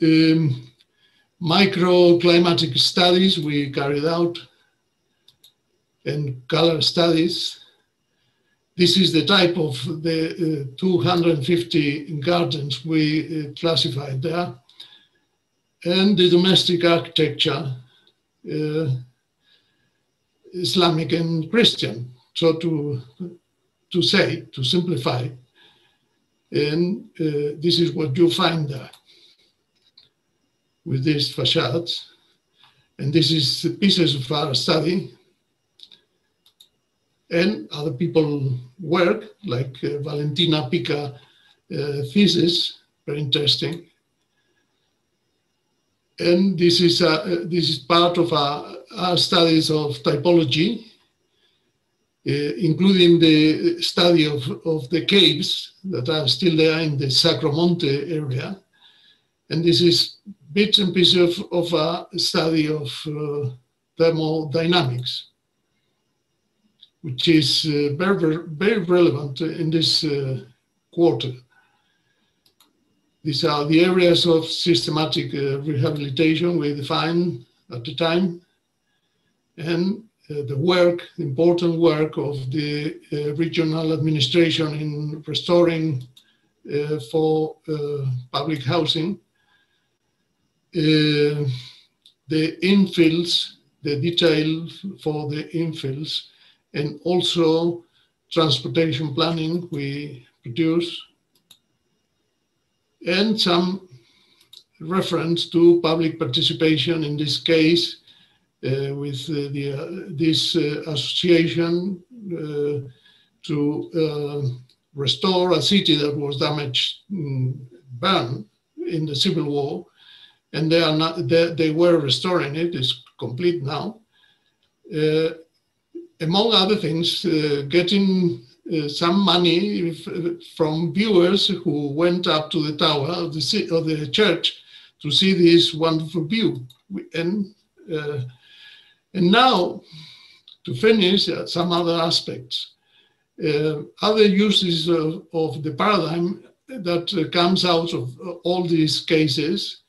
Um, microclimatic studies we carried out, and color studies. This is the type of the uh, two hundred fifty gardens we uh, classified there, and the domestic architecture, uh, Islamic and Christian, so to, to say, to simplify. And uh, this is what you find there with these facades. And this is the pieces of our study. And other people's work, like uh, Valentina Pica uh, thesis, very interesting. And this is, a, uh, this is part of our, our studies of typology, uh, including the study of, of the caves that are still there in the Sacromonte area. And this is bits and pieces of, of a study of uh, thermodynamics, which is uh, very, very relevant in this uh, quarter. These are the areas of systematic uh, rehabilitation we defined at the time, and uh, the work, the important work of the uh, regional administration in restoring uh, for uh, public housing, uh, the infills, the detail for the infills, and also transportation planning we produce, and some reference to public participation, in this case, uh, with uh, the, uh, this uh, association uh, to uh, restore a city that was damaged, burned in the Civil War, and they are not. They, they were restoring it. It's complete now. Uh, among other things, uh, getting uh, some money if, uh, from viewers who went up to the tower of the, of the church to see this wonderful view. And uh, and now, to finish, uh, some other aspects. Uh, other uses uh, of the paradigm that uh, comes out of uh, all these cases,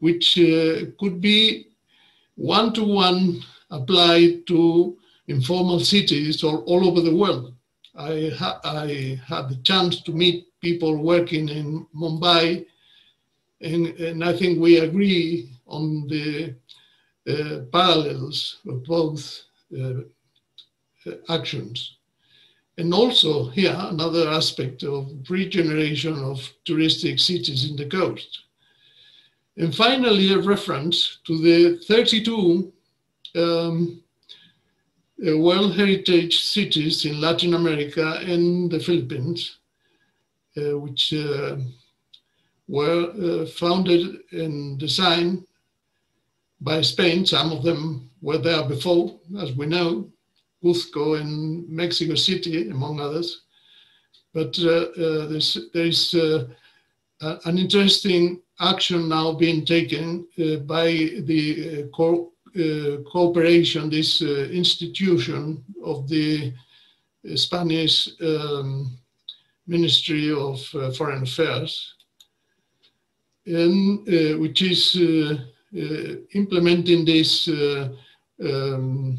which uh, could be one-to-one applied to informal cities all, all over the world. I, ha I had the chance to meet people working in Mumbai, and, and I think we agree on the uh, parallels of both uh, actions. And also here, another aspect of regeneration of touristic cities in the coast. And finally, a reference to the thirty-two um, World Heritage Cities in Latin America and the Philippines, uh, which uh, were uh, founded and designed by Spain. Some of them were there before, as we know, Cusco and Mexico City, among others. But uh, uh, there's, there's uh, uh, an interesting action now being taken uh, by the uh, co uh, cooperation, this uh, institution of the Spanish um, Ministry of uh, Foreign Affairs, and uh, which is uh, uh, implementing this uh, um,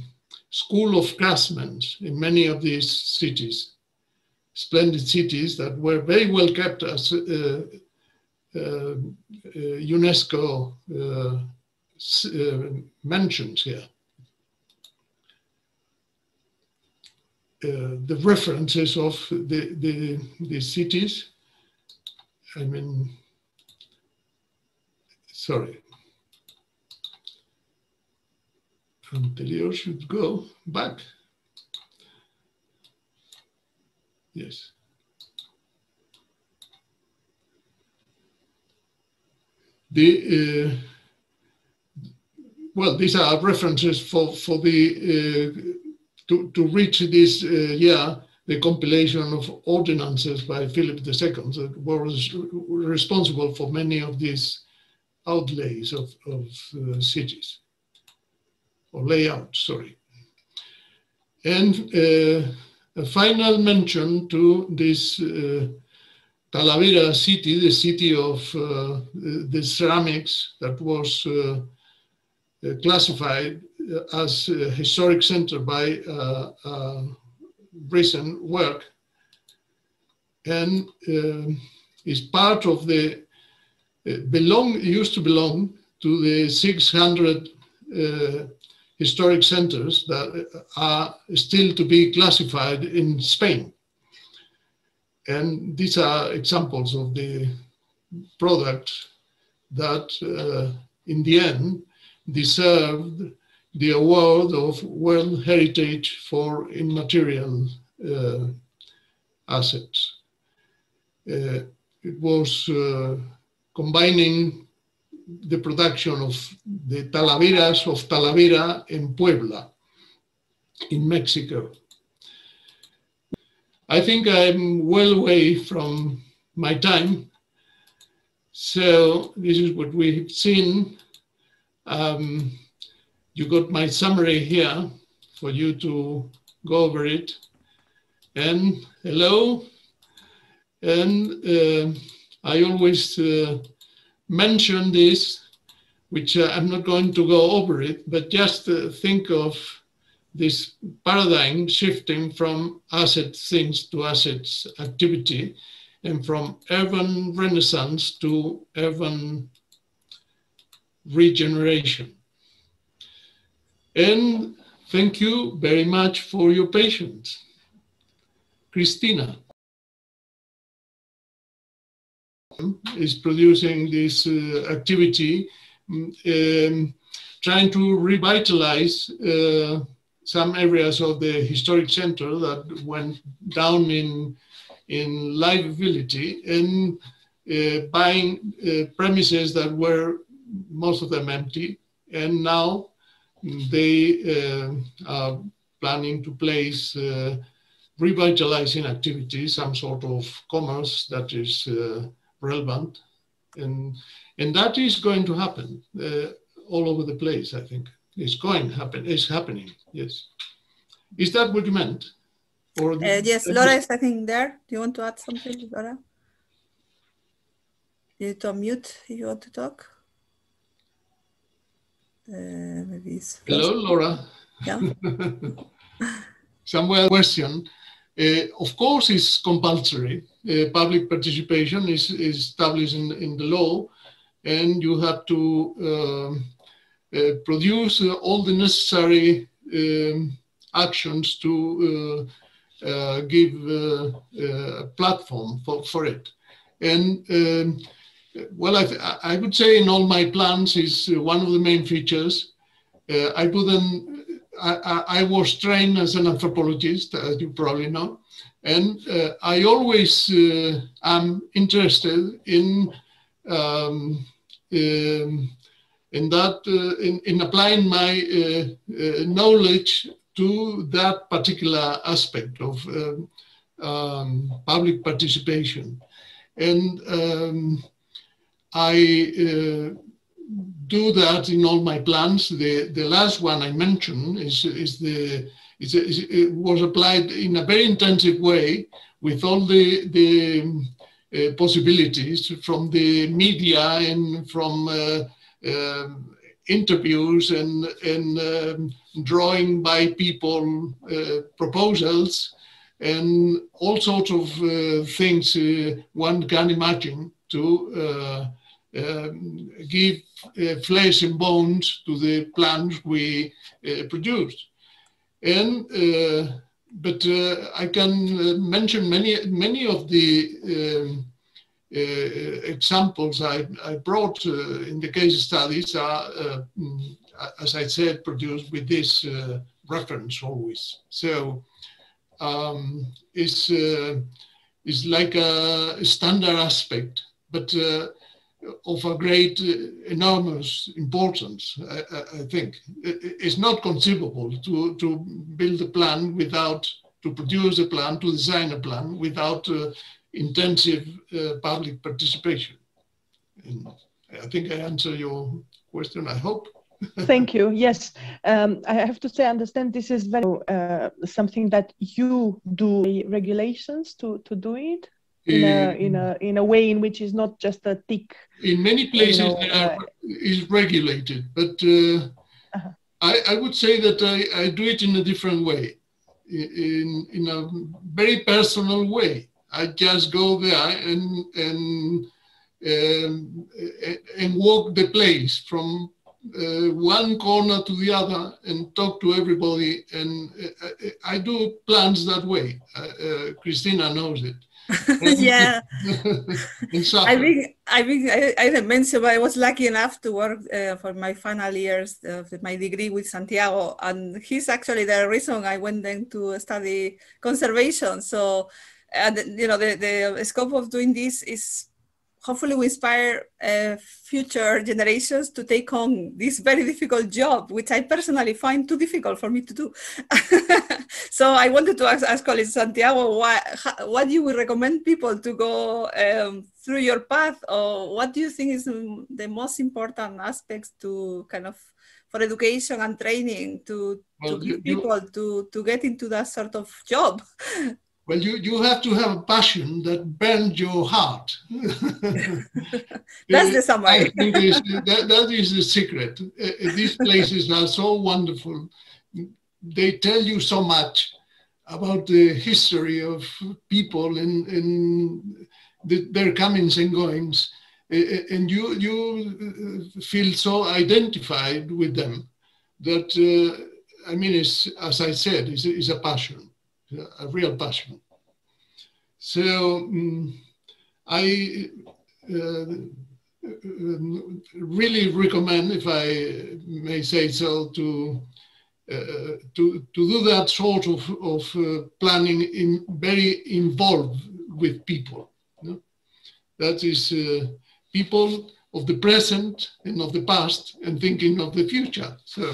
School of craftsmen in many of these cities, splendid cities that were very well kept as uh, uh, uh, UNESCO uh, uh, mentions here. Uh, the references of the, the, the cities, I mean, sorry. Anterior should go back. Yes. The, uh, well, these are references for, for the, uh, to, to reach this uh, year, the compilation of ordinances by Philip the second that was responsible for many of these outlays of, of uh, cities. Or layout, sorry. And uh, a final mention to this uh, Talavera city, the city of uh, the ceramics that was uh, classified as a historic center by uh, uh, recent work, and uh, is part of the, belong, used to belong to the six hundred uh, historic centers that are still to be classified in Spain. And these are examples of the product that uh, in the end deserved the award of World Heritage for immaterial uh, assets. Uh, it was uh, combining the production of the Talaveras of Talavera in Puebla, in Mexico. I think I'm well away from my time. So this is what we've seen. Um, you got my summary here for you to go over it. And hello. And uh, I always uh, mention this, which uh, I'm not going to go over it, but just uh, think of this paradigm shifting from asset things to assets activity, and from urban renaissance to urban regeneration. And thank you very much for your patience. Cristina is producing this uh, activity, um, trying to revitalize uh, some areas of the historic center that went down in in livability in uh, buying uh, premises that were most of them empty, and now they uh, are planning to place uh, revitalizing activities, some sort of commerce that is uh, relevant. And, and that is going to happen uh, all over the place, I think. It's going to happen, it's happening, yes. Is that what you meant? Or uh, yes, Laura is I think there. Do you want to add something, Laura? You need to unmute if you want to talk. Uh, maybe it's hello, Laura. Yeah. Somewhere question. Uh, of course, it's compulsory. Uh, public participation is, is established in, in the law, and you have to uh, uh, produce uh, all the necessary um, actions to uh, uh, give uh, uh, a platform for, for it. And um, well, I, th I would say in all my plans is one of the main features. Uh, I put them. I, I was trained as an anthropologist, as you probably know, and uh, I always uh, am interested in um, in, in that uh, in, in applying my uh, uh, knowledge to that particular aspect of uh, um, public participation, and um, I. Uh, do that in all my plans. The, the last one I mentioned is, is the, is, is, it was applied in a very intensive way with all the, the uh, possibilities from the media and from uh, uh, interviews and, and um, drawing by people, uh, proposals, and all sorts of uh, things uh, one can imagine to uh, Um, give uh, flesh and bones to the plans we uh, produced. And, uh, but uh, I can mention many, many of the um, uh, examples I, I brought uh, in the case studies are, uh, as I said, produced with this uh, reference always. So um, it's, uh, it's like a standard aspect, but uh, of a great, uh, enormous importance, I, I, I think. It, it's not conceivable to, to build a plan without, to produce a plan, to design a plan without uh, intensive uh, public participation. And I think I answered your question, I hope. Thank you. Yes, um, I have to say, I understand this is very, uh, something that you do regulations to, to do it. In a, in, a, in a way in which is not just a tick. In many places, you know, they are, uh, is regulated, but uh, uh-huh. I, I would say that I, I do it in a different way, in, in a very personal way. I just go there and, and, and, and walk the place from uh, one corner to the other and talk to everybody. And uh, I, I do plans that way. Uh, uh, Cristina knows it. Yeah, I think I think I, I didn't mention, but I was lucky enough to work uh, for my final years of my degree with Santiago, and he's actually the reason I went then to study conservation. So, and uh, you know, the, the scope of doing this is hopefully we inspire uh, future generations to take on this very difficult job, which I personally find too difficult for me to do. So I wanted to ask, ask colleague Santiago, why, how, what you would recommend people to go um, through your path, or what do you think is the most important aspects to kind of, for education and training to, well, to give you, people you, to, to get into that sort of job? Well, you, you have to have a passion that burns your heart. That's the summary. is, that, that is the secret. Uh, these places are so wonderful. They tell you so much about the history of people and, and the, their comings and goings. Uh, and you, you feel so identified with them that, uh, I mean, it's, as I said, it's, it's a passion. A real passion. So um, I uh, really recommend, if I may say so, to uh, to to do that sort of of uh, planning in very involved with people. No? That is uh, people of the present and of the past and thinking of the future. So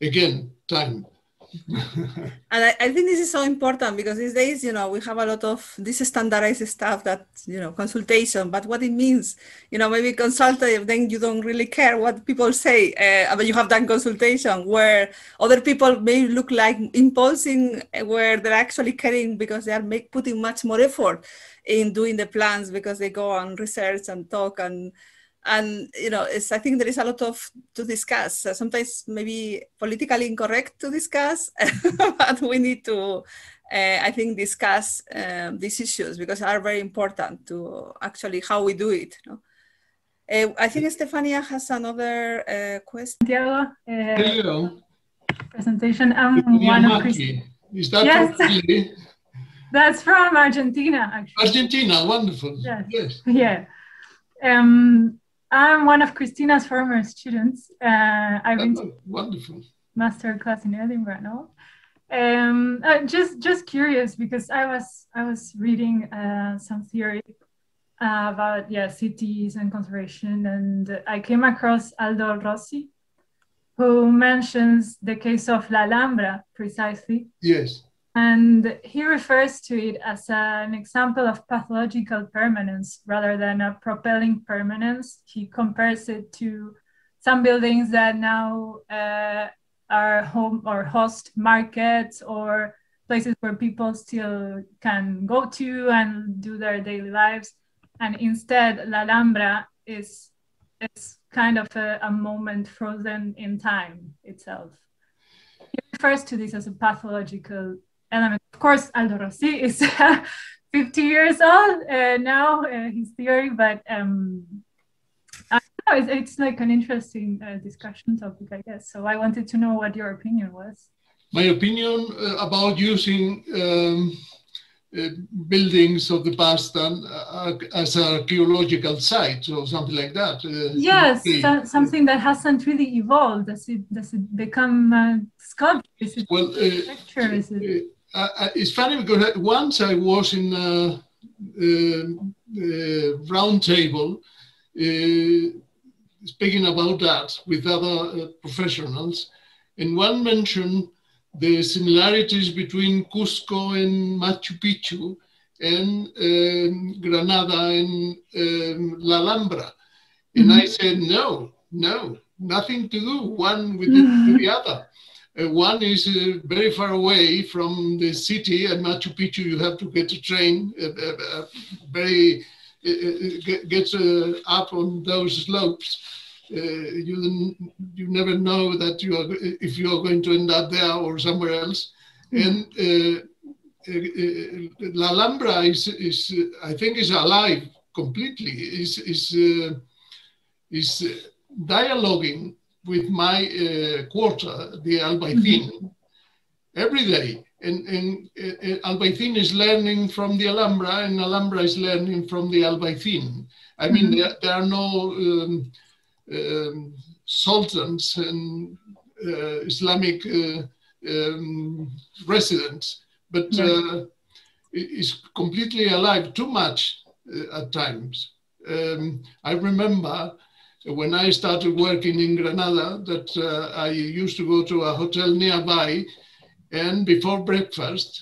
again, time. And I, I think this is so important because these days, you know, we have a lot of this standardized stuff that, you know, consultation, but what it means, you know, maybe consultative, then you don't really care what people say, uh, but you have done consultation where other people may look like imposing, where they're actually caring because they are make, putting much more effort in doing the plans because they go on research and talk and, And, you know, it's, I think there is a lot of to discuss. Uh, sometimes maybe politically incorrect to discuss, but we need to, uh, I think, discuss um, these issues because they are very important to actually how we do it. No? Uh, I think Estefania has another uh, question. Santiago, uh, hello. Presentation. I'm one of Christi- Is that yes. from Chile? That's from Argentina, actually. Argentina, wonderful. Yes. yes. Yeah. Um, I'm one of Christina's former students. Uh, I've been to wonderful master class in Edinburgh now. Um, uh, just, just curious because I was, I was reading uh, some theory uh, about yeah cities and conservation, and I came across Aldo Rossi, who mentions the case of La Alhambra precisely. Yes, and he refers to it as an example of pathological permanence rather than a propelling permanence. He compares it to some buildings that now uh, are home or host markets or places where people still can go to and do their daily lives. And instead, La Alhambra is, is kind of a, a moment frozen in time itself. He refers to this as a pathological element. Of course, Aldo Rossi is uh, fifty years old uh, now, uh, his theory, but um, I don't know, it's, it's like an interesting uh, discussion topic, I guess. So I wanted to know what your opinion was. My opinion uh, about using um, uh, buildings of the past and, uh, as archaeological sites or something like that. Uh, yes, so, something that hasn't really evolved. Does it, does it become uh, sculpture? Is it well, uh, architecture? Is it... Uh, Uh, it's funny because once I was in a, a, a round table uh, speaking about that with other uh, professionals, and one mentioned the similarities between Cusco and Machu Picchu and um, Granada and um, La Alhambra. And mm-hmm. I said, no, no, nothing to do one with mm-hmm. the other. Uh, one is uh, very far away from the city, and Machu Picchu, you have to get a train, uh, uh, very, uh, get, get uh, up on those slopes. Uh, you, you never know that you are, if you are going to end up there or somewhere else. Mm-hmm. And uh, uh, uh, La Alhambra is, is uh, I think, is alive completely. Is is uh, is uh, dialoguing with my uh, quarter, the Albaicín, mm-hmm. every day. And, and, and Albaicín is learning from the Alhambra, and Alhambra is learning from the Albaicín. I mean, mm-hmm. there, there are no um, um, sultans and uh, Islamic uh, um, residents, but mm-hmm. uh, it's completely alive, too much uh, at times. Um, I remember when I started working in Granada, that uh, I used to go to a hotel nearby, and before breakfast,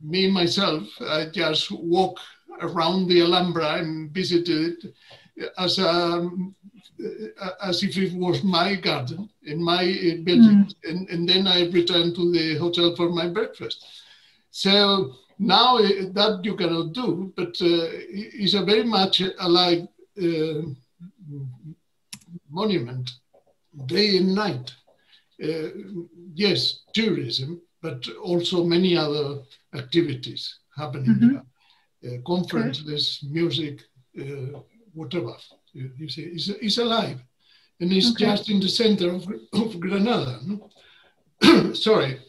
me, myself, I just walk around the Alhambra and visited it as, a, as if it was my garden in my building. Mm. And, and then I returned to the hotel for my breakfast. So now that you cannot do, but uh, it's a very much alive uh, monument, day and night. Uh, yes, tourism, but also many other activities happening mm-hmm. there. Uh, conferences, okay. music, uh, whatever. You, you see, it's, it's alive. And it's okay. just in the center of, of Granada. No? Sorry.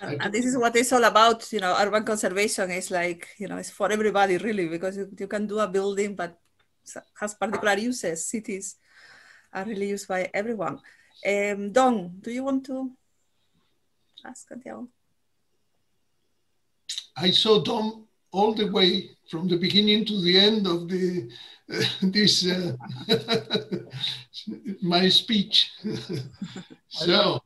And, and this is what it's all about, you know, urban conservation is like, you know, it's for everybody really, because you, you can do a building, but has particular uses, cities are really used by everyone. Um, Don, do you want to ask Santiago? I saw Don all the way from the beginning to the end of the uh, this uh, my speech. So,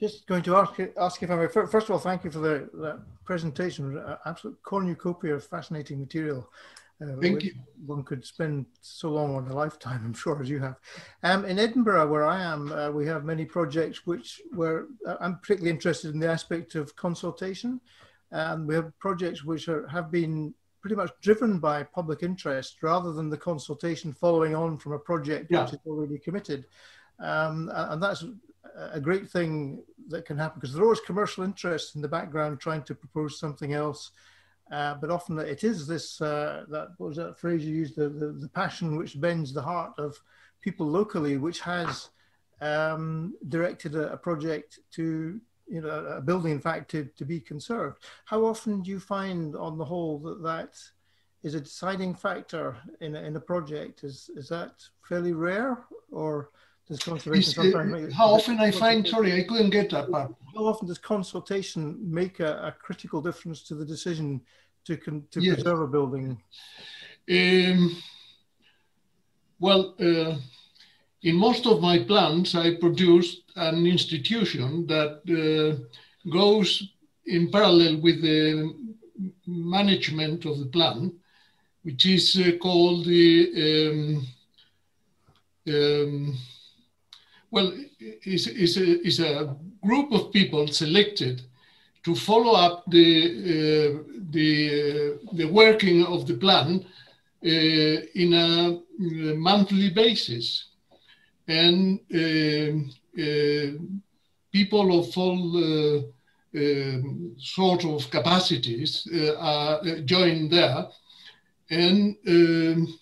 just going to ask ask if I may. First of all, thank you for the, the presentation. Absolute cornucopia of fascinating material. Uh, Thank you. One could spend so long on a lifetime, I'm sure, as you have. Um, in Edinburgh, where I am, uh, we have many projects which were, uh, I'm particularly interested in the aspect of consultation. Um, we have projects which are, have been pretty much driven by public interest rather than the consultation following on from a project yeah. which is already committed. Um, and that's a great thing that can happen because there are always commercial interests in the background trying to propose something else. Uh, but often it is this, uh, that, what was that phrase you used, the, the, the passion which bends the heart of people locally, which has um, directed a, a project to, you know, a building, in fact, to, to be conserved. How often do you find, on the whole, that that is a deciding factor in a, in a project? Is, is that fairly rare, or does conservation sometimes make it? How often I find, sorry, I couldn't get that part. How often does consultation make a, a critical difference to the decision to, con to yes. preserve a building? Um, well, uh, in most of my plans, I produced an institution that uh, goes in parallel with the management of the plan, which is uh, called the... Um, um, Well, it's, it's, a, it's a group of people selected to follow up the, uh, the, uh, the working of the plan uh, in a monthly basis. And uh, uh, people of all uh, uh, sort of capacities uh, are joined there. And um,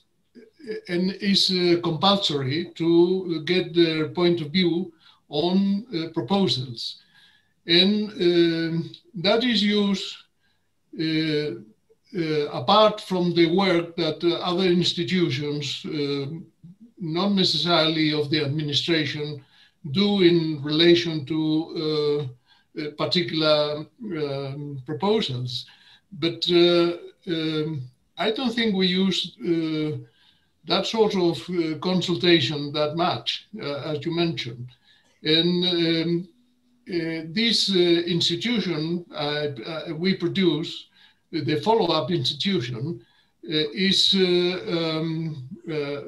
and it's uh, compulsory to get their point of view on uh, proposals. And uh, that is used uh, uh, apart from the work that uh, other institutions, uh, not necessarily of the administration, do in relation to uh, particular um, proposals. But uh, um, I don't think we use uh, that sort of uh, consultation that much, uh, as you mentioned. And um, uh, this uh, institution uh, uh, we produce, the follow-up institution, uh, is uh, um, uh,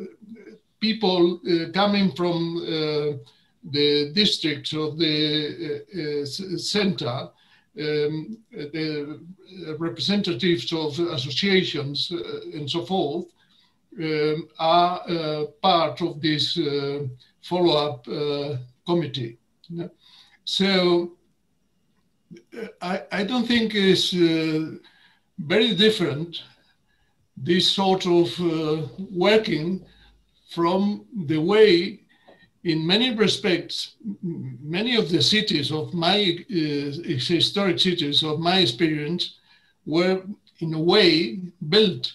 people uh, coming from uh, the districts of the uh, uh, center, um, the representatives of associations uh, and so forth, Um, are uh, part of this uh, follow-up uh, committee. Yeah. So I, I don't think it's uh, very different, this sort of uh, working, from the way, in many respects, many of the cities of my, uh, historic cities of my experience were, in a way, built.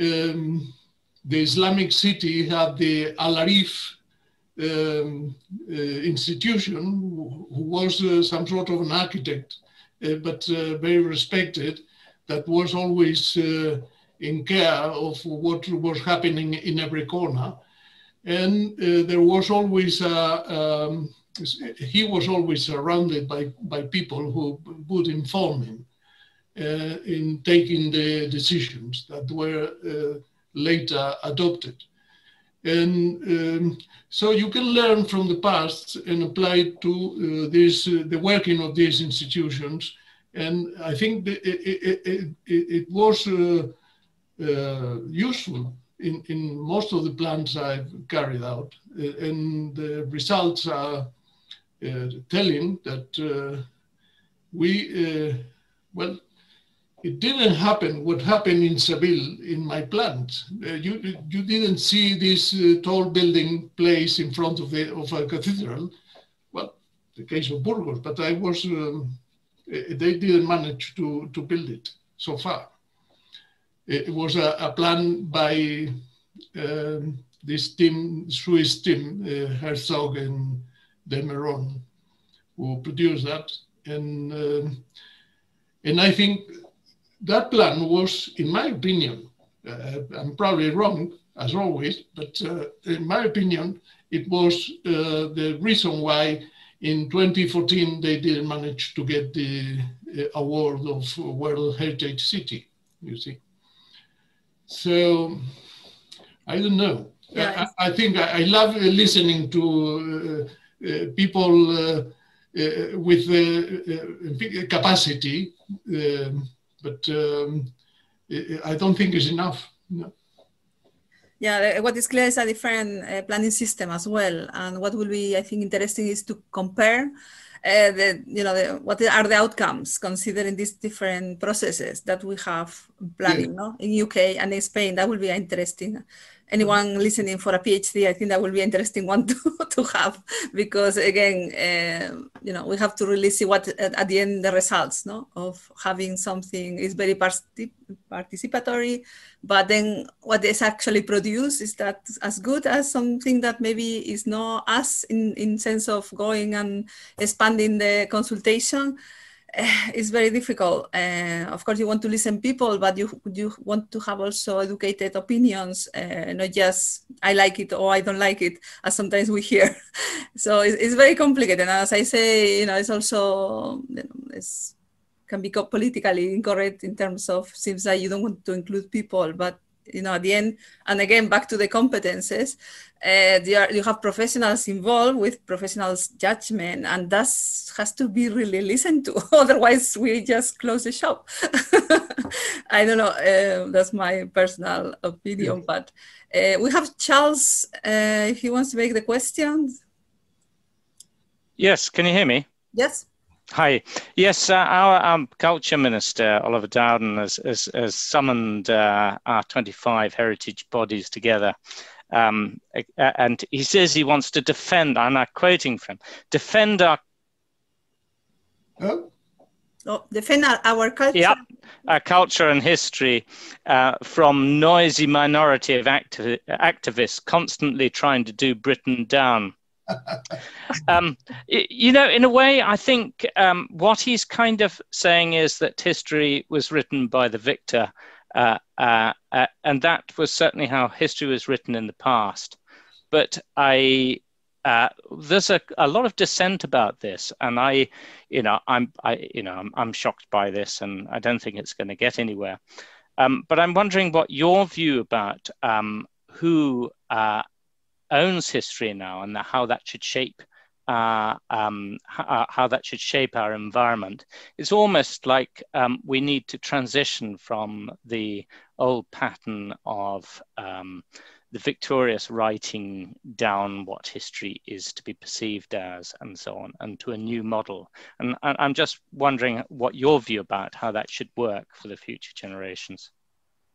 Um, The Islamic city had the Al-Arif um, uh, institution, who, who was uh, some sort of an architect, uh, but uh, very respected, that was always uh, in care of what was happening in every corner. And uh, there was always, a, um, he was always surrounded by, by people who would inform him uh, in taking the decisions that were uh, later adopted. And um, so you can learn from the past and apply it to uh, this, uh, the working of these institutions. And I think the, it, it, it, it was uh, uh, useful in, in most of the plans I've carried out. Uh, and the results are uh, telling that uh, we, uh, well, it didn't happen what happened in Seville in my plant. Uh, you, you didn't see this uh, tall building placed in front of, the, of a cathedral. Well, the case of Burgos, but I was, um, they didn't manage to, to build it so far. It was a, a plan by um, this team, Swiss team, uh, Herzog and de Meuron, who produced that. And, uh, and I think that plan was, in my opinion, uh, I'm probably wrong, as always, but uh, in my opinion, it was uh, the reason why in twenty fourteen they didn't manage to get the award of World Heritage City, you see. So, I don't know. Yeah, I, I think I, I love listening to uh, uh, people uh, uh, with uh, uh, capacity, uh, but um, I don't think it's enough. No. Yeah, what is clear is a different uh, planning system as well. And what will be, I think, interesting is to compare uh, the, you know, the, what are the outcomes considering these different processes that we have planning, yeah. no? In U K and in Spain. That will be interesting. Anyone listening for a PhD, I think that will be an interesting one to, to have, because again, uh, you know, we have to really see what at, at the end the results, no, of having something is very particip participatory, but then what is actually produced is that as good as something that maybe is not us in in sense of going and expanding the consultation. It's very difficult. Uh, of course, you want to listen people, but you you want to have also educated opinions, uh, not just I like it or I don't like it, as sometimes we hear. So it's, it's very complicated. And as I say, you know, it's also you know, it's can be politically incorrect in terms of seems like you don't want to include people, but you know, at the end, and again, back to the competences, uh, they are, you have professionals involved with professionals' judgment, and that has to be really listened to. Otherwise, we just close the shop. I don't know. Uh, that's my personal opinion. Yeah. But uh, we have Charles, uh, if he wants to make the questions. Yes. Can you hear me? Yes. Hi. Yes, uh, our um, Culture Minister, Oliver Dowden, has, has, has summoned uh, our twenty-five heritage bodies together. Um, and he says he wants to defend, I'm not quoting from, defend our... Oh. Oh, defend our, our culture. Yep, our culture and history uh, from noisy minority of activi activists constantly trying to do Britain down. um, you know, in a way, I think um, what he's kind of saying is that history was written by the victor, uh, uh, uh, and that was certainly how history was written in the past. But I, uh, there's a, a lot of dissent about this, and I, you know, I'm, I, you know, I'm, I'm shocked by this, and I don't think it's going to get anywhere. Um, but I'm wondering what your view about um, who. Uh, owns history now, and how that should shape uh, um, how that should shape our environment. It's almost like um, we need to transition from the old pattern of um, the victorious writing down what history is to be perceived as, and so on, and to a new model. And, and I'm just wondering what your view about how that should work for the future generations.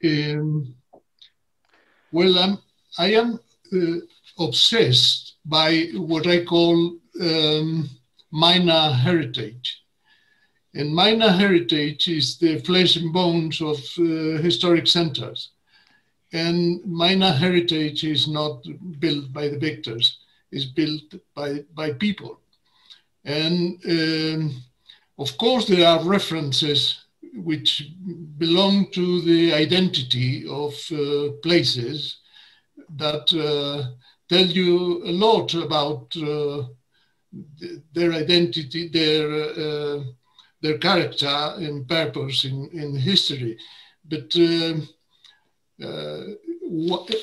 Um, well, um, I am. Uh, obsessed by what I call um, minor heritage. And minor heritage is the flesh and bones of uh, historic centers. And minor heritage is not built by the victors, it's built by, by people. And um, of course there are references which belong to the identity of uh, places that uh, tell you a lot about uh, th their identity, their, uh, their character and purpose in, in history. But uh, uh, wh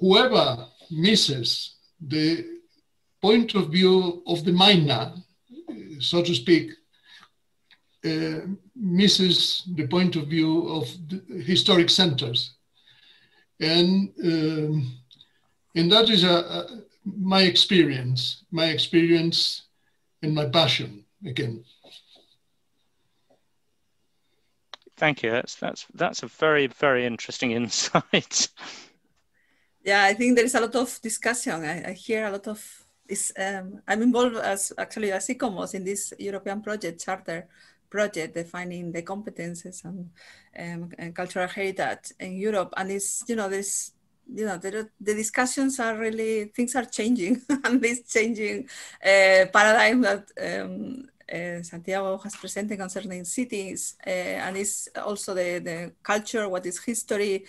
whoever misses the point of view of the minor, so to speak, uh, misses the point of view of the historic centers. And um, And that is a, a, my experience, my experience and my passion again. Thank you. That's, that's, that's a very, very interesting insight. Yeah, I think there is a lot of discussion. I, I hear a lot of this. Um, I'm involved as actually as ICOMOS in this European project, Charter Project, defining the competences and, um, and cultural heritage in Europe. And it's, you know, this. You know, the, the discussions are really, things are changing, and this changing uh, paradigm that um, uh, Santiago has presented concerning cities, uh, and it's also the, the culture, what is history,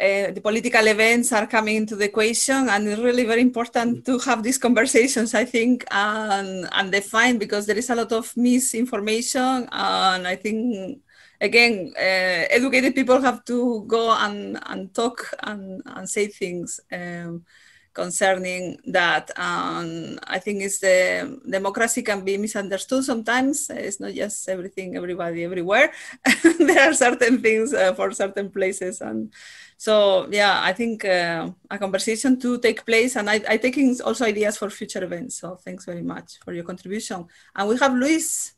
uh, the political events are coming into the equation, and it's really very important to have these conversations, I think, and, and define, because there is a lot of misinformation, and I think, again, uh, educated people have to go and, and talk and, and say things um, concerning that. Um, I think it's the democracy can be misunderstood sometimes. It's not just everything, everybody, everywhere. There are certain things uh, for certain places. And so, yeah, I think uh, a conversation to take place, and I, I taking also ideas for future events. So thanks very much for your contribution. And we have Luis.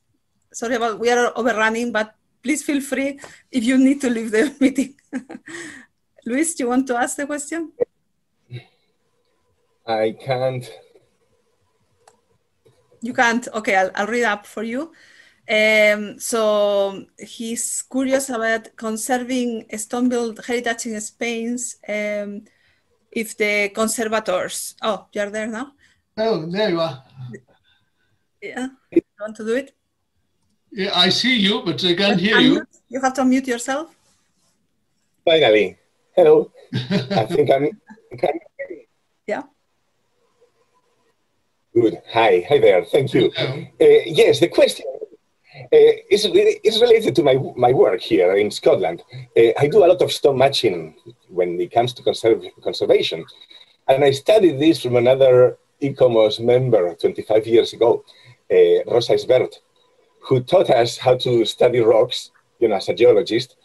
Sorry about, we are overrunning, but please feel free if you need to leave the meeting. Luis, do you want to ask the question? I can't. You can't? Okay, I'll, I'll read up for you. Um, so he's curious about conserving stone-built heritage in Spain, um, if the conservators... Oh, you're there now? Oh, there you are. Yeah, you want to do it? Yeah, I see you, but I can't hear you. You have to unmute yourself. Finally. Hello. I think I'm... Can you hear me? Yeah. Good. Hi. Hi there. Thank you. Uh, yes, the question uh, is, is related to my, my work here in Scotland. Uh, I do a lot of stone matching when it comes to conserv conservation. And I studied this from another ICOMOS member twenty-five years ago, uh, Rosa Esbert, who taught us how to study rocks, you know, as a geologist,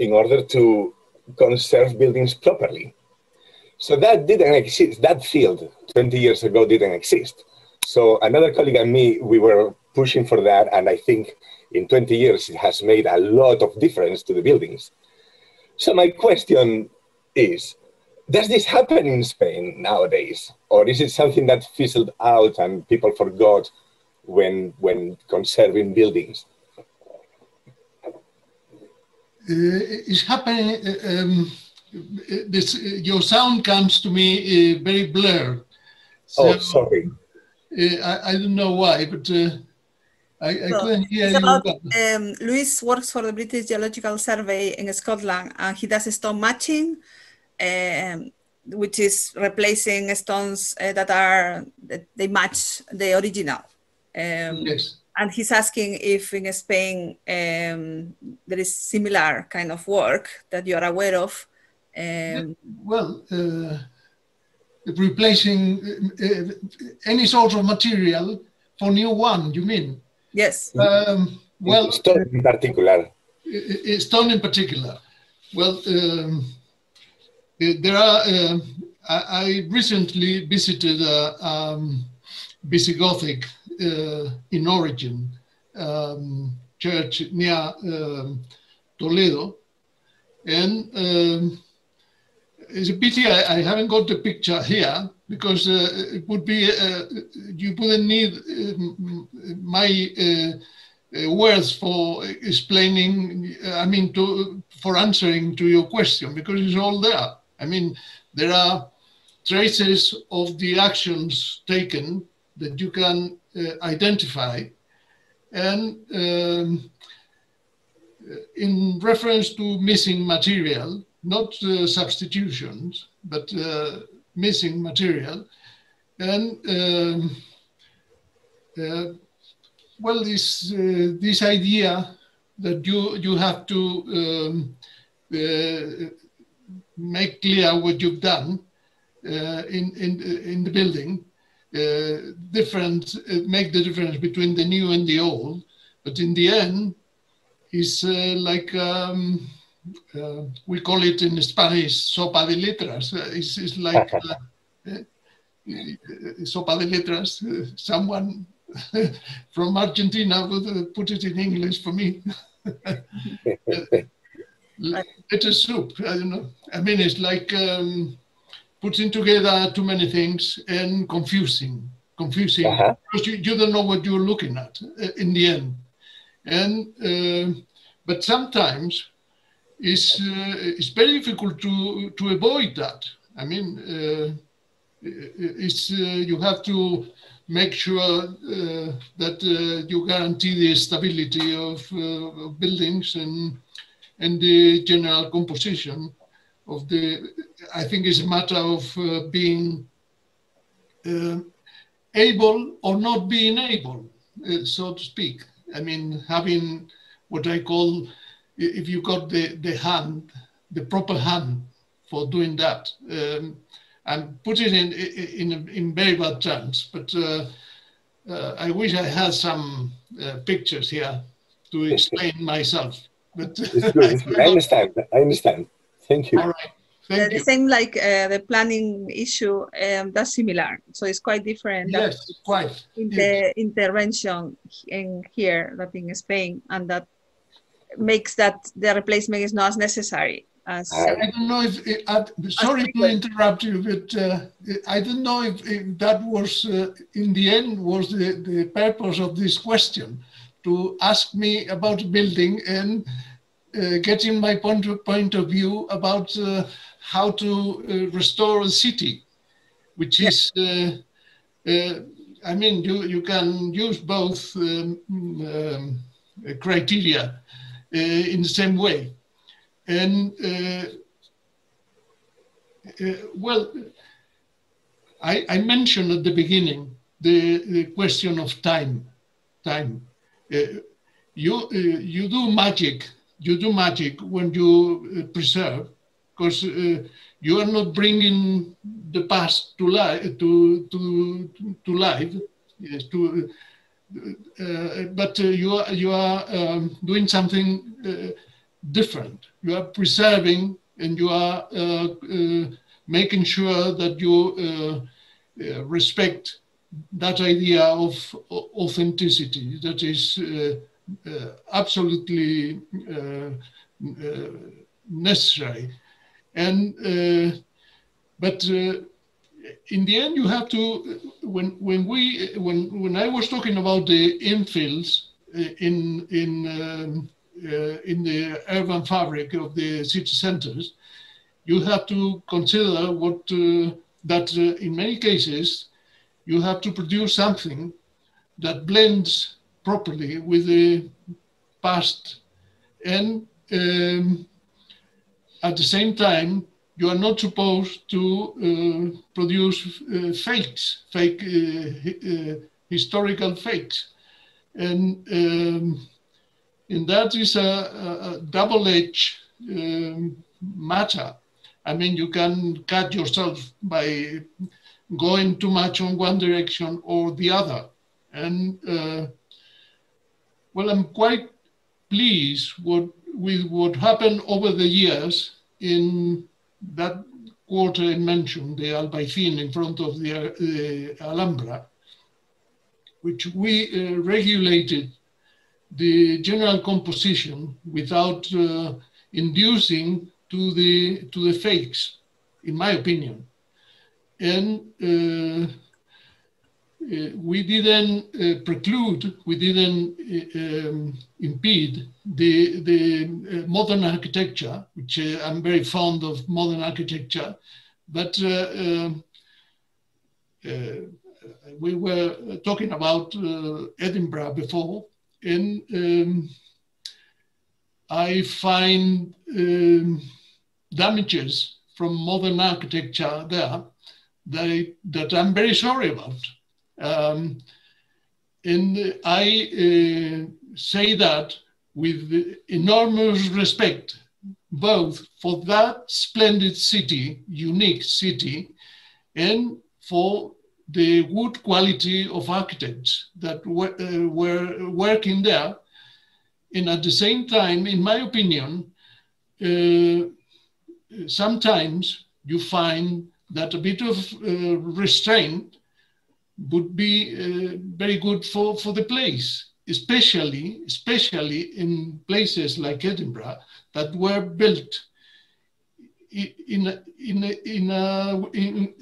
in order to conserve buildings properly. So that didn't exist, that field twenty years ago didn't exist. So another colleague and me, we were pushing for that, and I think in twenty years it has made a lot of difference to the buildings. So my question is, does this happen in Spain nowadays? Or is it something that fizzled out and people forgot when when conserving buildings? Uh, it's happening. Um, this, your sound comes to me uh, very blurred. So, oh, sorry. Uh, I, I don't know why, but uh, I, I so, couldn't hear you. About, um, Luis works for the British Geological Survey in Scotland, and he does stone matching, Um, which is replacing stones uh, that are that they match the original. Um, yes. And he's asking if in Spain um, there is similar kind of work that you are aware of. Um, well, uh, replacing uh, any sort of material for new one, you mean? Yes. Um, well, stone in particular. Stone in particular. Well, um, there are. Uh, I recently visited a um, Visigothic Uh, in origin um, church near um, Toledo, and um, it's a pity I, I haven't got the picture here, because uh, it would be uh, you wouldn't need um, my uh, words for explaining, I mean to for answering to your question, because it's all there. I mean, there are traces of the actions taken that you can Uh, identify. And um, in reference to missing material, not uh, substitutions, but uh, missing material. And um, uh, well, this uh, this idea that you you have to um, uh, make clear what you've done uh, in in in the building. Uh, different, uh, make the difference between the new and the old, but in the end, it's uh, like um, uh, we call it in Spanish, sopa de letras. Uh, it's, it's like uh, uh, sopa de letras. Uh, someone from Argentina would uh, put it in English for me. Letter soup, I don't know. I mean, it's like um, putting together too many things and confusing, confusing, uh-huh. because you, you don't know what you're looking at uh, in the end. And uh, but sometimes it's uh, it's very difficult to to avoid that. I mean, uh, it's uh, you have to make sure uh, that uh, you guarantee the stability of, uh, of buildings and, and the general composition of the, I think it's a matter of uh, being uh, able or not being able, uh, so to speak. I mean, having what I call, if you got the, the hand, the proper hand for doing that. Um, I'm putting it in, in, in very bad terms, but uh, uh, I wish I had some uh, pictures here to explain myself. But it's good, it's good. I understand, I understand. Thank you. All right. Thank uh, the you. Same like uh, the planning issue, um, that's similar. So it's quite different. Yes, quite. In yes. The intervention in here, that in Spain, and that makes that the replacement is not as necessary. As I don't know if, it, uh, sorry to interrupt you, but uh, I don't know if, if that was, uh, in the end, was the, the purpose of this question, to ask me about building and uh, getting my point of, point of view about uh, how to uh, restore a city, which is, uh, uh, I mean, you, you can use both um, um, criteria uh, in the same way. And, uh, uh, well, I, I mentioned at the beginning the, the question of time, time. Uh, you, uh, you do magic, you do magic when you preserve, because uh, you are not bringing the past to, li to, to, to life, yes, to, uh, but uh, you are, you are um, doing something uh, different. You are preserving and you are uh, uh, making sure that you uh, uh, respect that idea of authenticity that is uh, uh, absolutely uh, uh, necessary. And, uh, but uh, in the end you have to, when, when we, when, when I was talking about the infills in, in, um, Uh, in the urban fabric of the city centers, you have to consider what uh, that uh, in many cases you have to produce something that blends properly with the past, and um, at the same time you are not supposed to uh, produce uh, fakes, fake uh, uh, historical fakes, and um, and that is a, a double-edged um, matter. I mean, you can cut yourself by going too much on one direction or the other. And, uh, well, I'm quite pleased what, with what happened over the years in that quarter I mentioned, the Albaicín in front of the, the Alhambra, which we uh, regulated the general composition without uh, inducing to the to the fakes, in my opinion. And uh, uh, we didn't uh, preclude, we didn't uh, um, impede the, the uh, modern architecture, which uh, I'm very fond of modern architecture, but uh, uh, uh, we were talking about uh, Edinburgh before. And um, I find um, damages from modern architecture there that, I, that I'm very sorry about. Um, and I uh, say that with enormous respect, both for that splendid city, unique city, and for the good quality of architects that were, uh, were working there. And at the same time, in my opinion, uh, sometimes you find that a bit of uh, restraint would be uh, very good for, for the place, especially, especially in places like Edinburgh that were built in a, in a, in a in,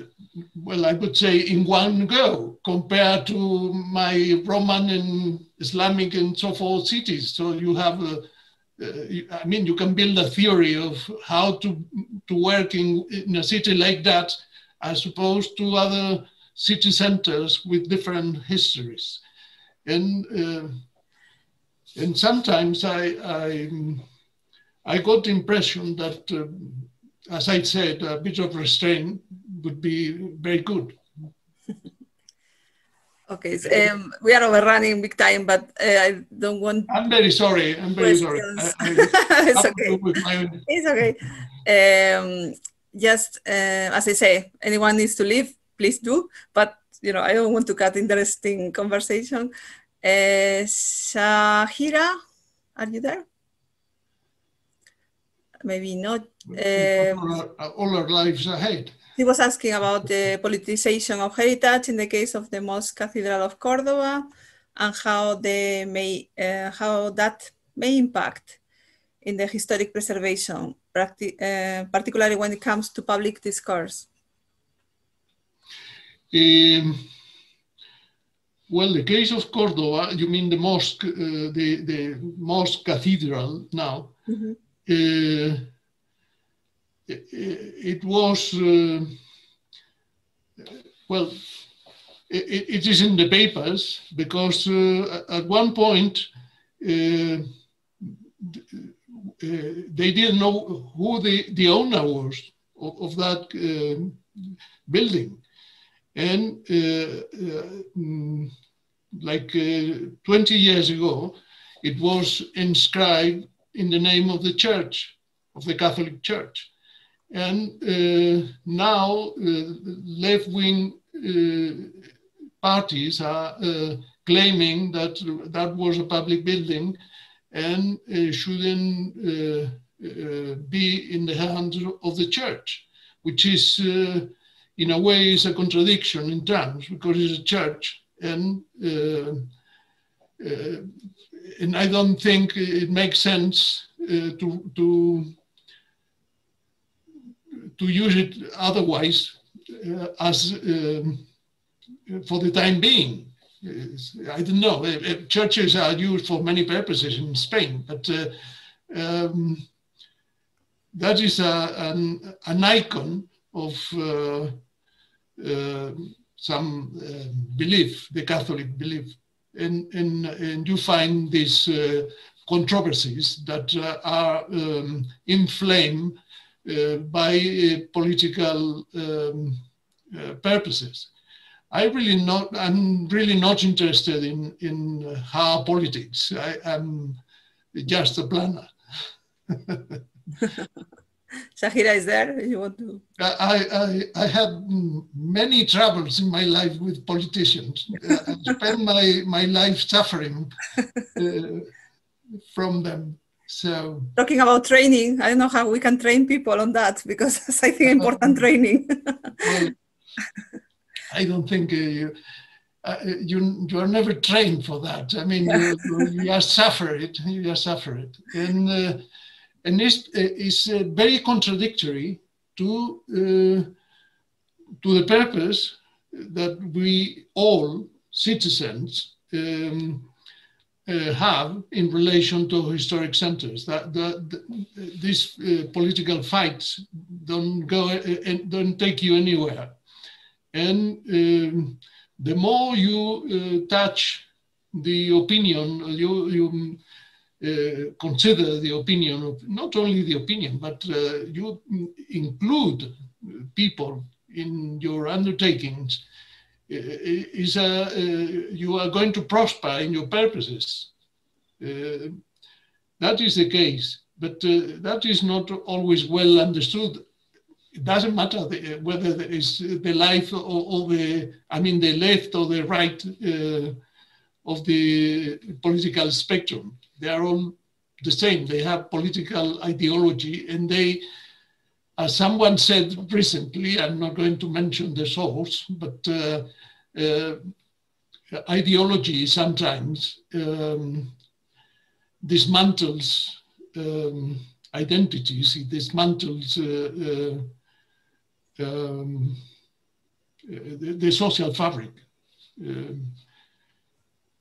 well, I would say in one go compared to my Roman and Islamic and so forth cities. So you have, a, uh, I mean, you can build a theory of how to to work in, in a city like that as opposed to other city centers with different histories. And, uh, and sometimes I, I, I got the impression that, uh, as I said, a bit of restraint would be very good. Okay, so, um, we are overrunning big time, but uh, I don't want... I'm very sorry, I'm very questions. sorry. I, I it's, okay. My... it's okay. Um, just, uh, as I say, anyone needs to leave, please do. But, you know, I don't want to cut interesting conversation. Uh, Shahira, are you there? Maybe not. Um, all, our, all our lives ahead. He was asking about the politicization of heritage in the case of the Mosque Cathedral of Córdoba, and how they may, uh, how that may impact in the historic preservation, uh, particularly when it comes to public discourse. Um, well, the case of Córdoba, you mean the mosque, uh, the the mosque cathedral now. Mm-hmm. uh, It was, uh, well, it, it is in the papers because uh, at one point uh, they didn't know who the, the owner was of, of that uh, building. And uh, uh, like uh, twenty years ago, it was inscribed in the name of the church, of the Catholic Church. And uh, now uh, left-wing uh, parties are uh, claiming that that was a public building and uh, shouldn't uh, uh, be in the hands of the church, which is, uh, in a way, is a contradiction in terms, because it's a church. And, uh, uh, and I don't think it makes sense uh, to... to to use it otherwise uh, as um, for the time being. I don't know, churches are used for many purposes in Spain, but uh, um, that is a, an, an icon of uh, uh, some uh, belief, the Catholic belief. And, and, and you find these uh, controversies that uh, are um, inflamed Uh, by uh, political um, uh, purposes. I really not. I'm really not interested in in uh, how politics. I am just a planner. Shahira is there. You want to? I I I had many troubles in my life with politicians. I spent my my life suffering uh, from them. So talking about training, I don't know how we can train people on that, because I think important training. Well, I don't think uh, you, uh, you you are never trained for that. I mean, you, you just suffer it. You just suffer it, and uh, and it's, it's uh, very contradictory to uh, to the purpose that we all citizens. Um, Uh, have in relation to historic centers. That, that, that these uh, political fights don't go and uh, don't take you anywhere. And um, the more you uh, touch the opinion, you, you uh, consider the opinion of not only the opinion, but uh, you include people in your undertakings. Is a, uh, you are going to prosper in your purposes. Uh, that is the case, but uh, that is not always well understood. It doesn't matter the, whether it's the life or, or the, I mean, the left or the right uh, of the political spectrum. They are all the same. They have political ideology, and they, as someone said recently, I'm not going to mention the source, but uh, uh, ideology sometimes um, dismantles um, identities, it dismantles uh, uh, um, the, the social fabric. Uh,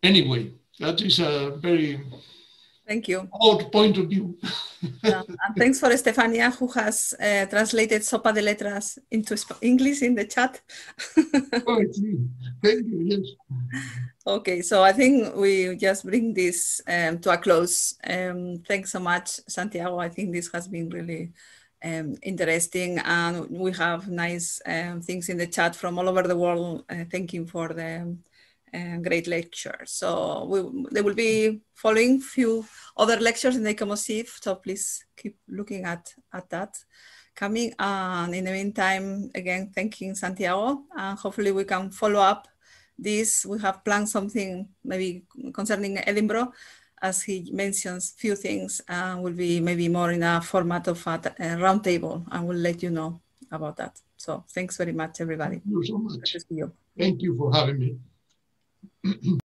anyway, that is a very... Thank you. Our point of view. Yeah. And thanks for Estefania, who has uh, translated Sopa de Letras into English in the chat. Oh, it's me. Thank you, yes. Okay, so I think we just bring this um, to a close. Um, thanks so much, Santiago. I think this has been really um, interesting. And we have nice um, things in the chat from all over the world. Uh, thank you for the And great lecture. So we, they will be following few other lectures in the ICOMOS C I F, so please keep looking at, at that coming. And in the meantime, again, thanking Santiago, and hopefully we can follow up this. We have planned something maybe concerning Edinburgh, as he mentions few things, and uh, will be maybe more in a format of a, a round table, and we'll let you know about that. So thanks very much, everybody. Thank you so much. Thank you for having me.